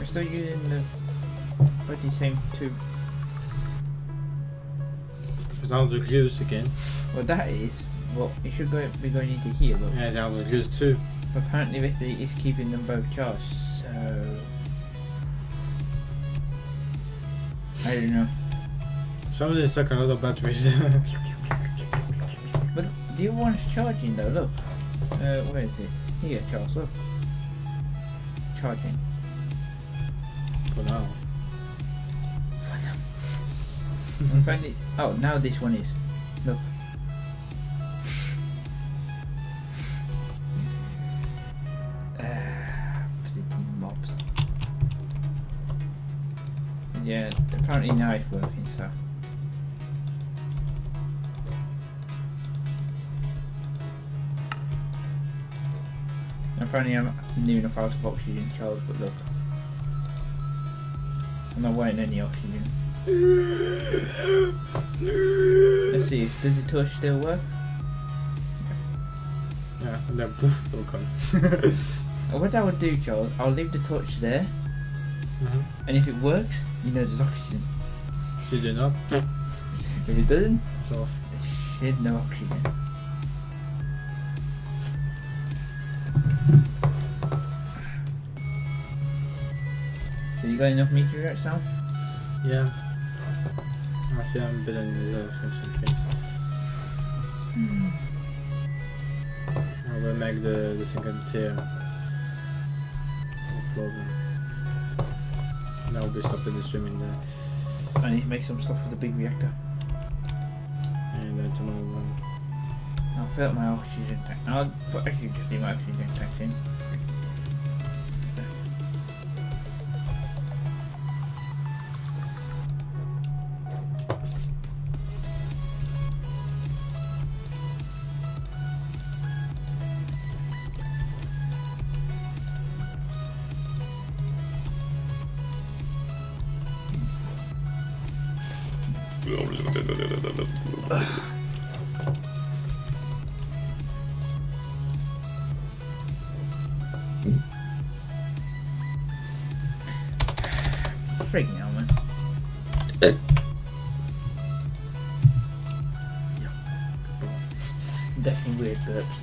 Still using the bloody same tube. That'll reduce again. Well, that is. Well, it should go, be going into here, look. Yeah, that'll reduce too. Apparently, this is keeping them both charged, so. I don't know. Somebody's stuck on other batteries. But the other one's charging, though, look. Where is it? Here, Charles, look. Charging. For now. I'm finding. Oh, now this one is. Look. Pretty mobs. Yeah, apparently now it's working, so. Apparently I'm near enough out of oxygen, Charles, but look. I'm not wearing any oxygen. Let's see, does the torch still work? Yeah, and then poof, it'll come. What I would do, Charles, I'll leave the torch there. And if it works, you know there's oxygen. So you do not? If it doesn't, it's off. There's no oxygen. So you got enough meteorite sound? Yeah. I see I'm building reserves in case. I will make the second tier. No problem. And I will be stopping the streaming there. I need to make some stuff for the big reactor. And then tomorrow morning. I'll fill up my oxygen tank. I'll actually just leave my oxygen tank in. Freaking hell, man. Yeah. Definitely weird burps.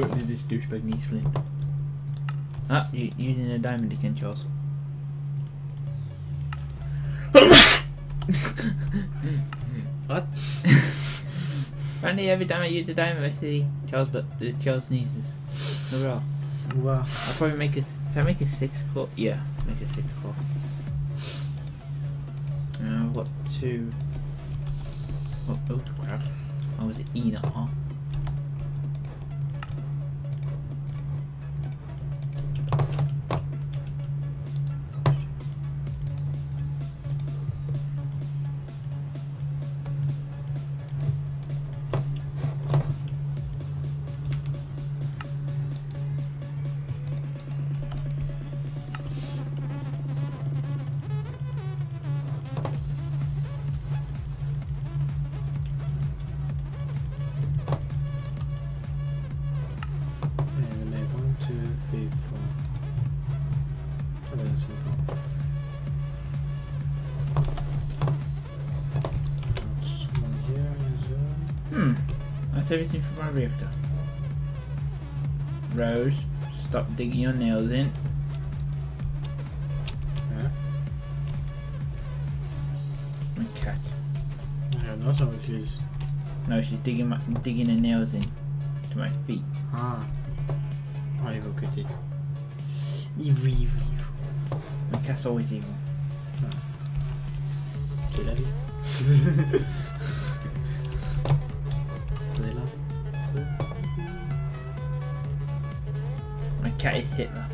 Hopefully this douchebag needs flint. Ah, you're using a diamond again, Charles. What? Apparently every time I use the diamond I see Charles, but the Charles sneezes. Overall. Wow. I'll probably make a... Should I make a 6-4? Yeah, make a 6-4. What to... Oh, oh crap. Oh, was it E, not R? Everything for my reactor. Rose, stop digging your nails in. Yeah. My cat. I don't know what she's. No, she's digging her nails in to my feet. Ah. Oh, evil kitty. Evil, evil. My cat's always evil. Oh. Today. Cat is Hitler.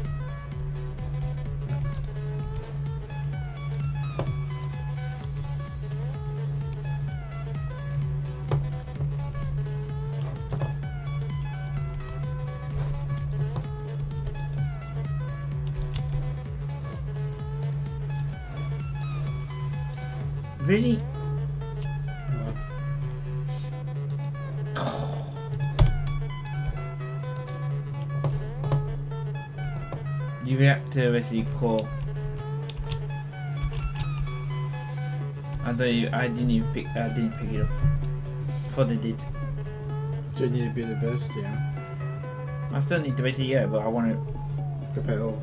Really? The reactor actually core. I didn't pick it up. Before they did. Do you need to be the best, yeah? I still need to basically, yeah, but I want to prepare all.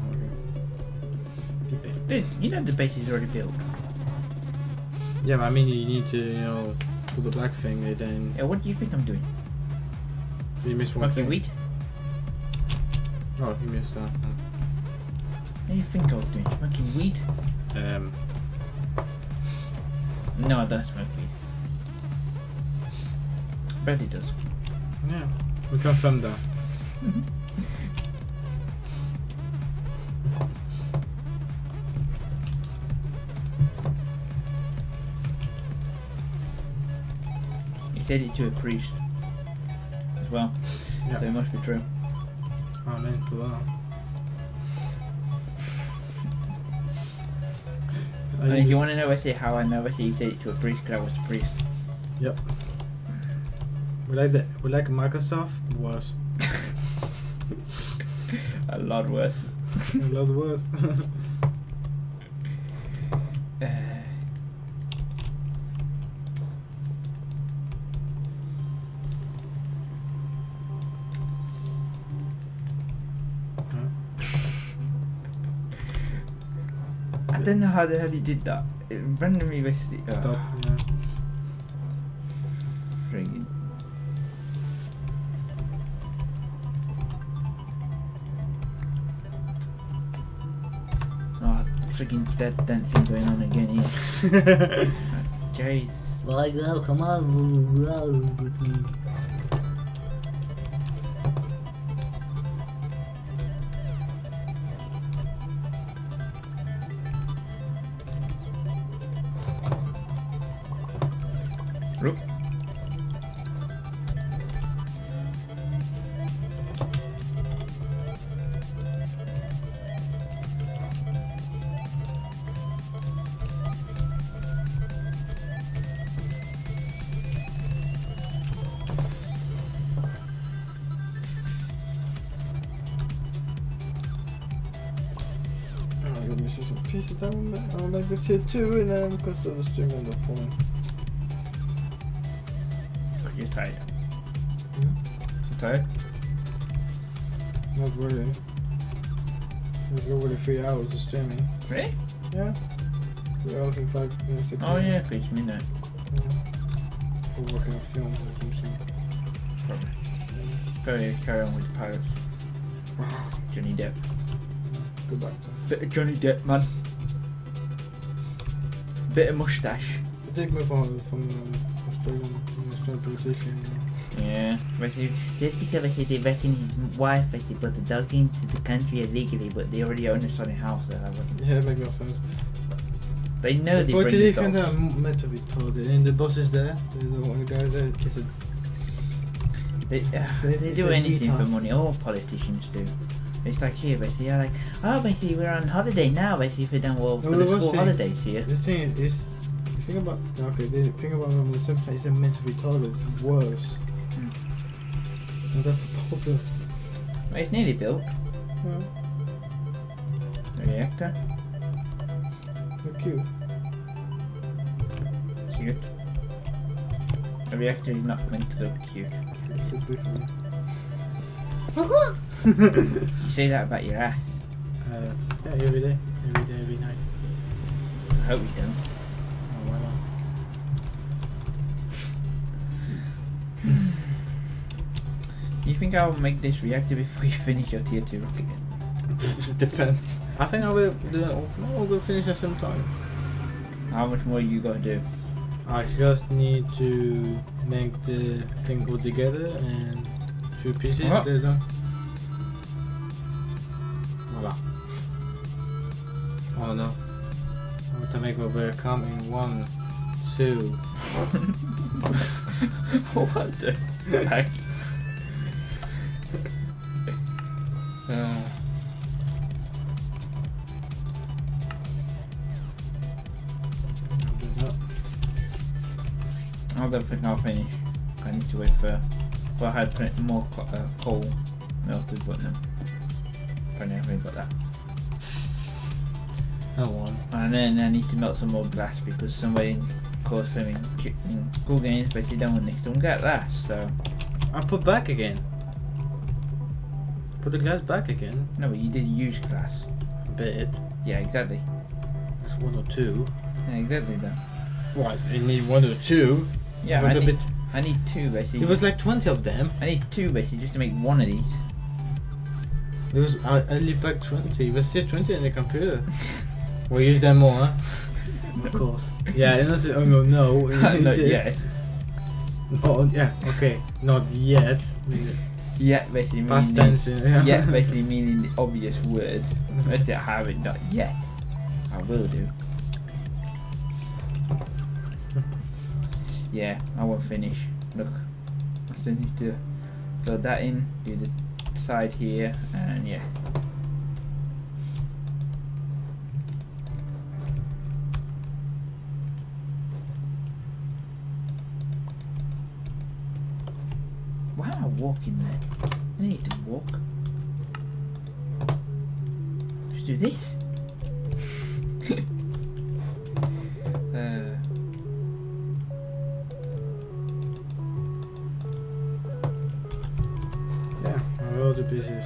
Okay. Dude, you know the base is already built. Yeah, but I mean you need to, you know, pull the black finger then. Yeah, what do you think I'm doing? You missed one thing. Wheat? Oh, you missed that. What do you think I was doing? Smoking weed? No, I don't smoke weed. I bet he does. Yeah, we confirmed that. He said it to a priest as well. Yep. So it must be true. Amen for that. And if you want to know actually how I know actually you said it to a priest because I was a priest. Yep. We're like Microsoft, worse. A lot worse. A lot worse. I don't know how the hell he did that. It randomly basically. Stop. Yeah. Friggin'. Oh, friggin' dead dancing going on again here. Jeez. Like that, come on. Rook. I'm gonna miss some piece of time. I'll make the tier 2 and then because I was doing on the phone. You're tired. Yeah. You're tired? That's worth it. It was over the 3 hours of streaming. Really? Yeah. 3 hours and 5 minutes. Oh yeah, because it's midnight. Or working on films or something. Probably. Probably carry on with Pirates. Johnny Depp. Go back to bit of Johnny Depp, man. Bit of moustache. I did move on from Australian politician. Yeah, just because they reckon his wife actually brought the dog into the country illegally, but they already own a sunny house there. Yeah, that makes no sense. They know they bring the dog. But they think they're meant to be told, and the boss is there, they don't want the guys there, it's a... They do anything for money, all politicians do. It's like here, basically, they're like, oh, basically, we're on holiday now, basically, if we're done well, for the school holidays here. The thing is, think about, okay, the thing about the symptoms is they're meant to be told, it's worse. No, that's a problem. Well, it's nearly built. Well. The reactor. So cute. Cute. The reactor is not meant to look cute. You say that about your ass. Yeah, every day. Every day, every night. I hope you don't. Oh, why not? You think I'll make this reactor before you finish your tier 2 rocket? It depends. I think I will do that offline or we'll finish at some time. How much more you gotta do? I just need to make the thing all together and a few pieces. What? They're done. Voila. Oh no. I want to make my bear come in 1, 2. What the heck? I don't think I'll finish. I need to wait for. Well, I had more coal melted, but no. Apparently, I haven't got that. Oh, well. And then I need to melt some more glass because somebody caused them in school games, but they don't get glass, so. I put back again. Put the glass back again? No, but you did use glass. A bit. Yeah, exactly. That's 1 or 2. Yeah, exactly that. What? You need 1 or 2? Yeah, I need 2 basically. It was like 20 of them. I need 2 basically just to make 1 of these. It was only back 20. It was still 20 in the computer. We used them more, huh? No. Of course. Yeah, and I said, oh no, no. Not yet. Oh, yeah, okay. Not yet. Yeah, basically past tense, yeah. Yeah, basically meaning the obvious words. Basically I haven't, not yet. I will do. Yeah, I won't finish. Look, I still need to build that in, do the side here, and yeah. Why am I walking there? I need to walk. Let's do this. Yeah, I will do pieces.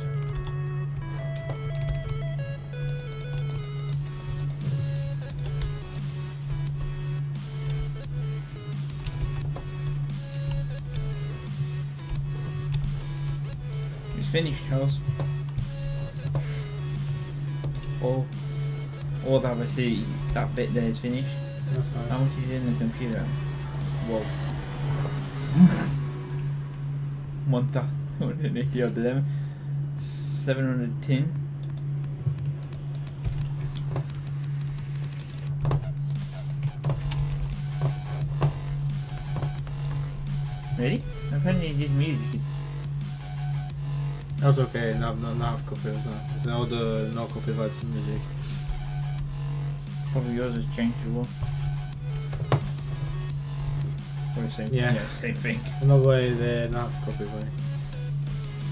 Finished house, or that obviously that bit there is finished. That's nice. How much is in the computer? Whoa, 1,280 of them, 710. Ready? Apparently it did music. That's okay, now I've copyrights now. It's all the no copyrights music. Probably yours has changed as well. Probably same thing. Yeah. Yeah, same thing. No way they don't have copyright.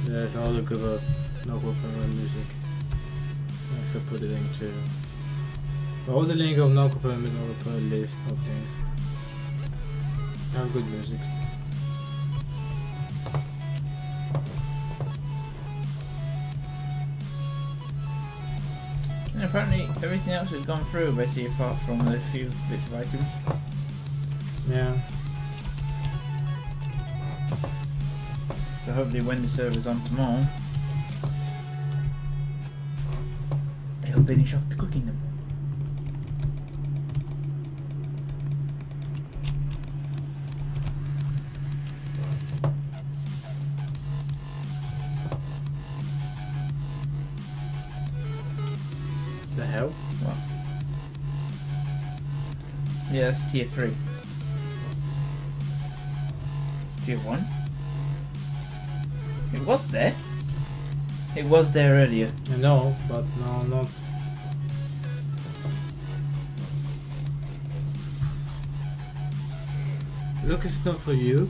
There's all the good no copyright music. I should put the link to. All the link of no copyright music on the playlist, okay. Have good music. And apparently everything else has gone through basically apart from the few bits of items. Yeah. So hopefully when the server's on tomorrow, it'll finish off the cooking them. The hell? What? Yeah, that's tier 3. Tier 1? It was there. It was there earlier. I know, but no, not. Look, it's not for you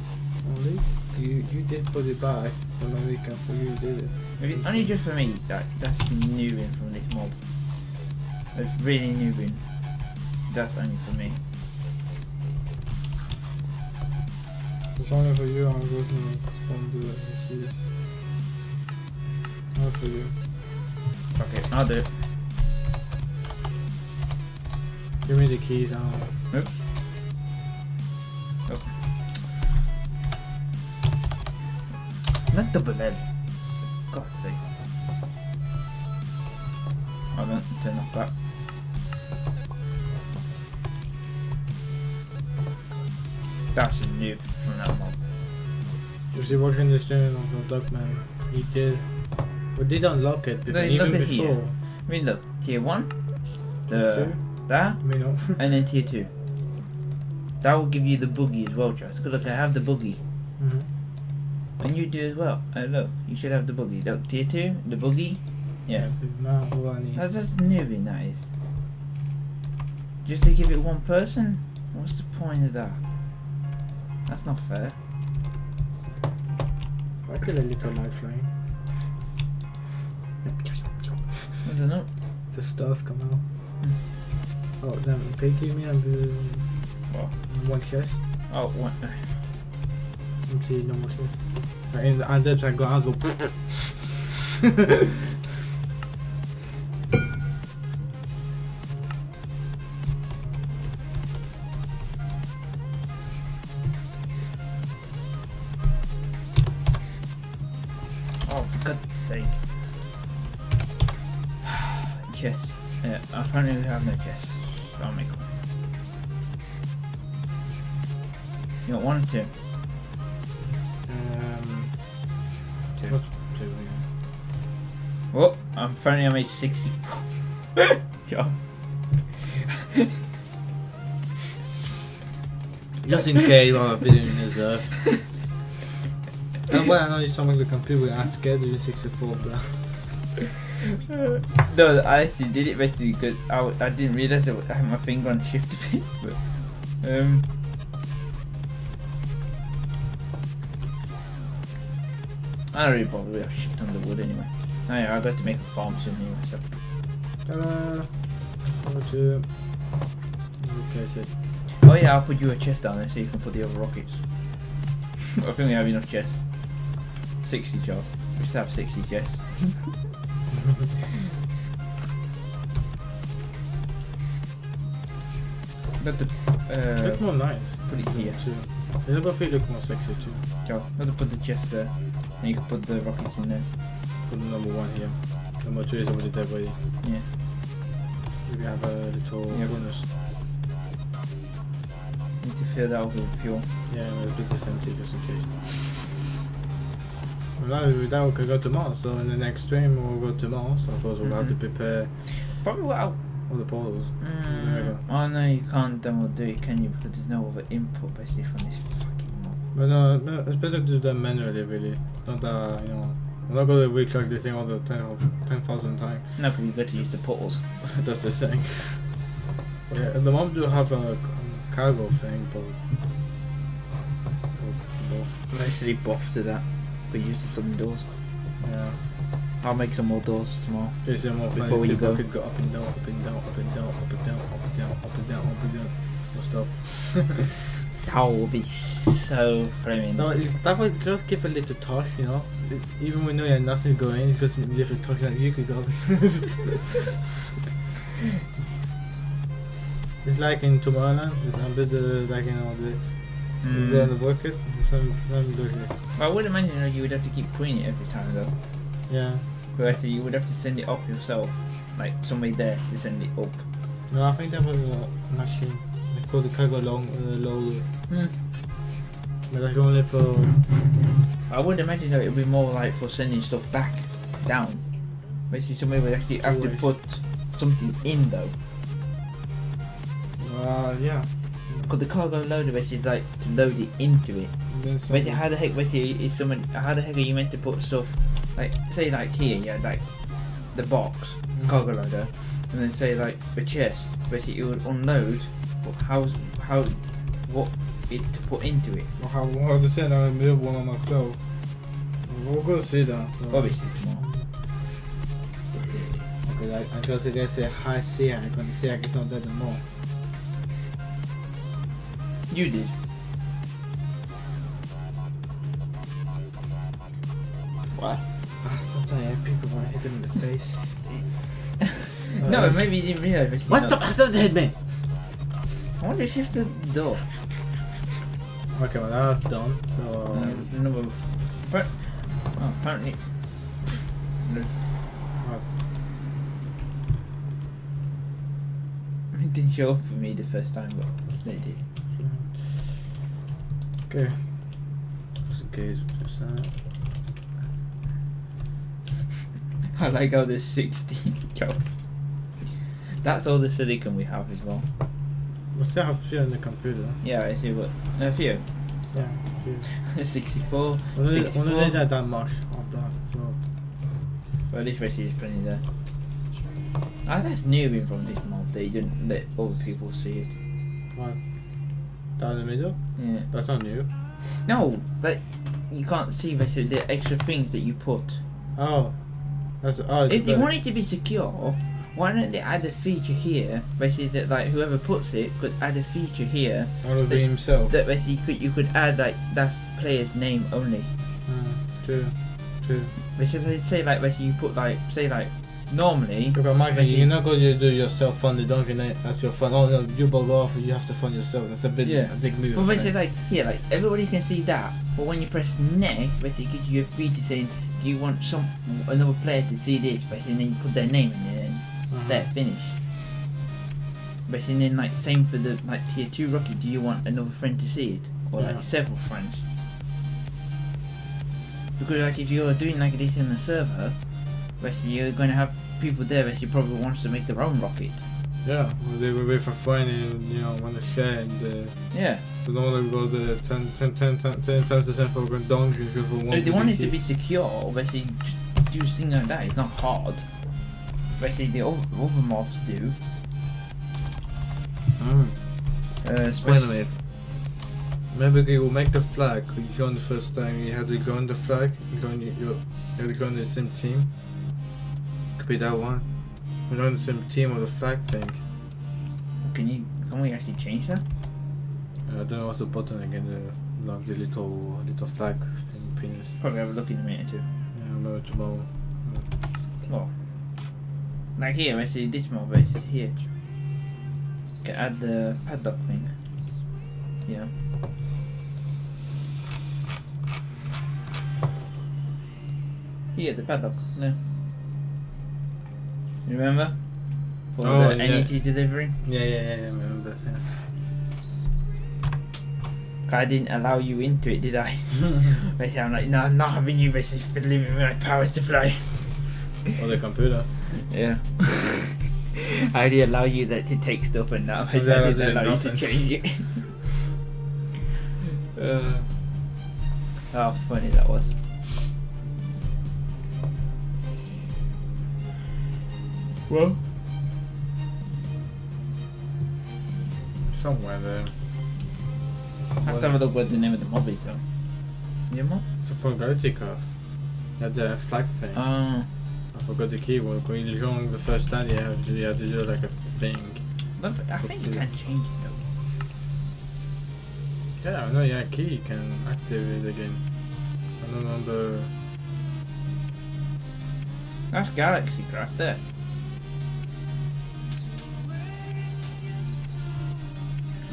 only. You did put it back, but maybe can for you did it. Maybe it's only just for me. That's newbin from this mob. It's really newbin. That's only for me. It's only for you. I'm looking to do it. Not for you. Okay, I'll do it. Give me the keys. Nope. Oh. Not double L. For God's sake. I don't turn off that. That's a noob from that mob. If you're watching this channel on NoCopyrightSounds, he did. We did unlock it before. No, even look before. Here. I mean, look, tier 1, that, I mean, no. And then tier 2. That will give you the boogie as well, Charles. Because look, I have the boogie. Mm-hmm. And you do as well. Look, you should have the boogie. Look, tier 2, the boogie. Yeah. That's all I need. That's just noobing, that is. Just to give it one person? What's the point of that? That's not fair. I feel a little lifeline. I don't know. The stars come out. Oh, damn. Okay, give me a what? One chest. Oh, one. Okay, no more chest. And then I go out. Go. Oh, for God's sake. Chest. Yeah, apparently we have no chest. So I'll make one. You want one or two? Two. Yeah. Well, I'm finally I made 64. Job. Just in case I'm a bit in reserve. And when I know you're something the computer will ask it, you're 64, bro. No, I actually did it basically because I didn't realise that I had my finger on shift a bit. But, I don't really bother with shit on the wood anyway. Oh yeah, I've got to make a farm soon anyway, so... Ta-da! Replace it. Oh yeah, I'll put you a chest down there so you can put the other rockets. I think we have enough chests. 60 jobs. We still have 60 chests. Got to, look more nice. Put it here. They look more sexy too. Job. Got to put the chest there. And you can put the rockets in there. Put the number 1 here. Number 2 is already dead by you. Yeah. Maybe have a little bonus. Need to fill that out with fuel. Yeah, we'll do this empty just in case. Well, now we can go to Mars. So in the next stream we'll go to Mars. I suppose we'll have to prepare. Probably without all the portals. Oh no, you can't download it, can you? Because there's no other input basically from this. But it's better to do that manually, really. It's not that, you know, I'm not going to reclock this thing all the 10,000 times. No, because you've got to use the portals. That's the thing. But yeah, at the moment you have a cargo thing, but... I'm actually buffed to that, but using some doors. Yeah. I'll make some more doors tomorrow. There's some more things before you go. Could go up and down, up and down, up and down, up and down, up and down, up and down, up and down. We'll stop. That will be so framing. No, that would just give a little toss, you know? Even when you have nothing going, it's just a little toss like you could go. It's like in Tomorrowland, it's a bit like, you know, the bucket, some bucket. I would imagine, you know, you would have to keep putting it every time though. Yeah. Correctly, you would have to send it up yourself, like somebody there to send it up. No, I think that was a machine. They called the cargo long loader. But that's only for. I would imagine that it would be more like for sending stuff back down. Basically, somebody would actually have to put something in though. Yeah. Because the cargo loader basically is like to load it into it. Basically, how the heck are you meant to put stuff like, say like here, yeah, like the box, cargo loader, and then say like the chest, basically it would unload, but what it to put into it. Well, how to say that I build one on myself. We're gonna see that. So. Obviously tomorrow. Okay, like, I thought you guys said hi Sierra, I'm gonna say it's not that anymore. You did. What? Sometimes people want to hit them in the face. No, maybe you didn't realize. What? Stop the hit me! I want to shift the door. Okay, well that was done. So no. But oh, apparently. It didn't show up for me the first time, but they did. Okay. Okay, what's that? I like how there's 16 jobs. That's all the silicon we have as well. We still have few on the computer. Yeah, I see, but a few. Yeah, a few. 64. We don't need that much of that as well. Well, at least basically it's plenty there. Ah, that's new being from this mob that you didn't let other people see it. Right. Down the middle? Yeah. That's not new. No, that you can't see basically the extra things that you put. Oh. That's if they want it to be secure, why don't they add a feature here? Basically that like whoever puts it could add a feature here. Or it'll be himself. That basically you could add like that's player's name only. True. Basically say like basically you put like say like normally. But Mikey, you're not going to do yourself funded, don't you? That's your fund. Oh no, you bug off. You have to fund yourself. That's a bit a big move. Well, basically, like here, like everybody can see that. But when you press next, basically, it gives you a feature saying you want another player to see this, basically, and then you put their name in there, and they're finished. Basically, and then like same for the like tier 2 rocket. Do you want another friend to see it, or like several friends? Because like if you're doing like this on the server, basically, you're going to have people there that probably wants to make their own rocket. Yeah, well, they were with a friend and you know want to share and yeah. So no one go the 10% for a dungeon just for one. If they want it to be secure, basically just do things like that. It's not hard. Basically, the other mobs do. Wait a minute. Maybe they will make the flag. You join the first time. You have to join the flag. You have to join the same team. Could be that one. We don't have the same team or the flag thing. Can we actually change that? I don't know what's the button again, like the little flag thing, pins. Probably have a look in a minute too. Yeah, maybe tomorrow. Well, like here, basically this mob basically here. You can add the padlock thing. Yeah. Here, the padlock. No. You remember? What was that energy delivery? Yeah, I remember. Yeah. I didn't allow you into it, did I? Basically, I'm like, no, I'm not having you basically delivering my powers to fly. Or the computer. Yeah. I did allow you to take stuff and that. I didn't allow you to change it. How funny that was. Well, somewhere there. I have to have a look what the name of the mob is though. Your mob? It's a Forgotten Car. That's the flag thing. Oh. I forgot the keyboard. When you join the first time you have to do like a thing. I think you can change it though. Yeah, no, yeah, key can activate again. I don't know the... That's Galaxy right there.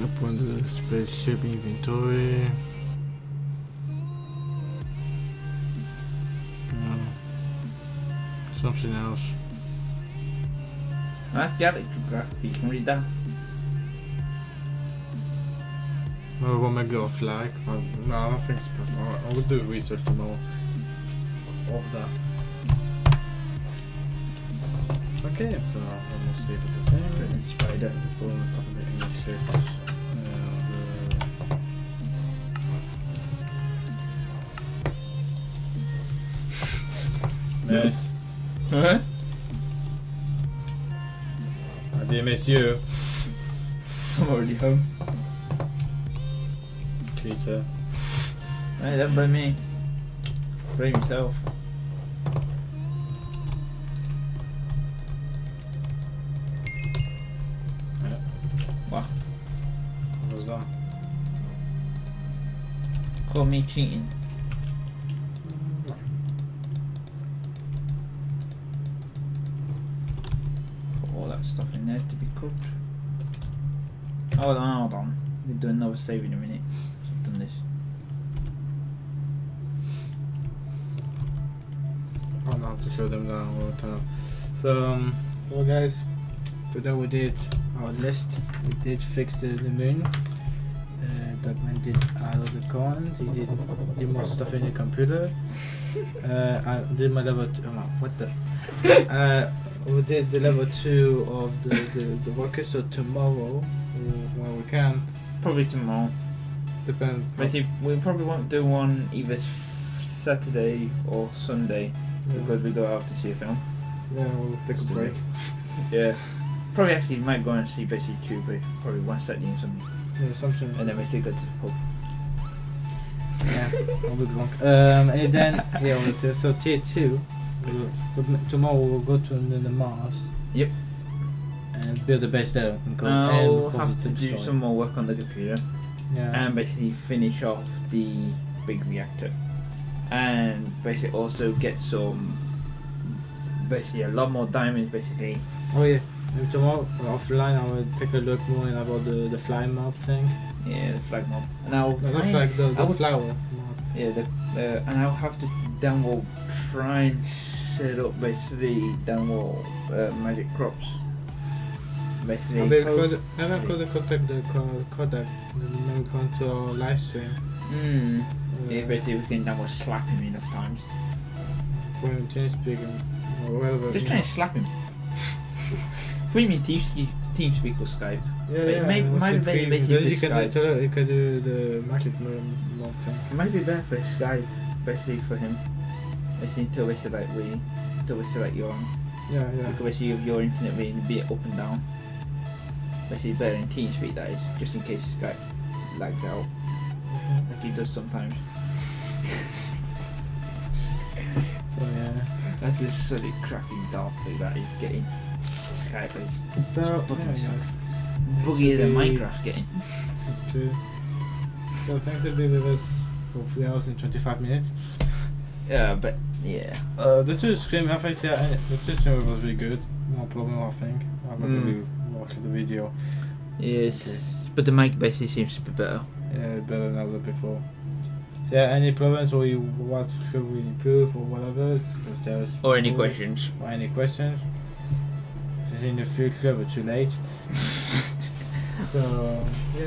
Open the spaceship inventory. No. Something else. That's Galaxy graphic, you can read that. I want to go flag, but no, I don't think it's possible. I will do research tomorrow of that. Okay, so I'm going to save it the same. Okay, it's by that bonus of the English research. Nice. Huh? I did miss you. I'm already home. Cheater. Hey, that by me. Free himself. Call me cheating. Put all that stuff in there to be cooked. Hold on, hold on. We'll do another save in a minute. So I've done this. I don't have to show them down all the time. So, well guys, today we did our list. We did fix the moon. Dogman did a lot of coins, he did more stuff in the computer. I did my level 2, what the? We did the level 2 of the rocket, so tomorrow, when we can. Probably tomorrow. Depends. Actually, we probably won't do one either Saturday or Sunday, because we go out to see a film. Yeah, we'll take a break. Yeah. Probably actually might go and see basically Tuesday, probably one Saturday and Sunday. Yeah, something. And then we still go to the pub. Yeah, I'll be drunk. And then, yeah, so tier 2, so tomorrow we'll go to the Mars. Yep. And build the base there. I'll have to do some more work on the computer. Yeah. And basically finish off the big reactor. And basically also get some, basically a lot more diamonds basically. Oh yeah. And tomorrow offline I will take a look more about the fly mob thing. Yeah, the flag mob. And I'll the flower mob. Yeah, and I'll have to download, try and set up basically download magic crops. Basically. And I could contact the main console live stream. Yeah, basically we can download slap him enough times. When change speaking or whatever. Just try and slap him. What do you mean TeamSpeak or Skype? Yeah, yeah. Maybe you can do the magic mob thing. It might be better for Skype, especially for him. Especially until we select your own. Yeah, yeah. Because your internet will be up and down. Especially better in TeamSpeak, that is, just in case Skype lags out. Like he does sometimes. So yeah. That's this silly cracking dark thing that he's getting. Okay, so, buggier than Minecraft game. So thanks for being with us for 3 hours and 25 minutes. Yeah, but yeah. The two stream, I think, yeah, the two stream was really good. No problem, I think. I'm not gonna watch the video. Yes, okay. But the mic basically seems to be better. Yeah, better than I was before. So yeah, any problems or what should we improve or whatever? Or any questions? Or any questions? In the future, but too late. So yeah.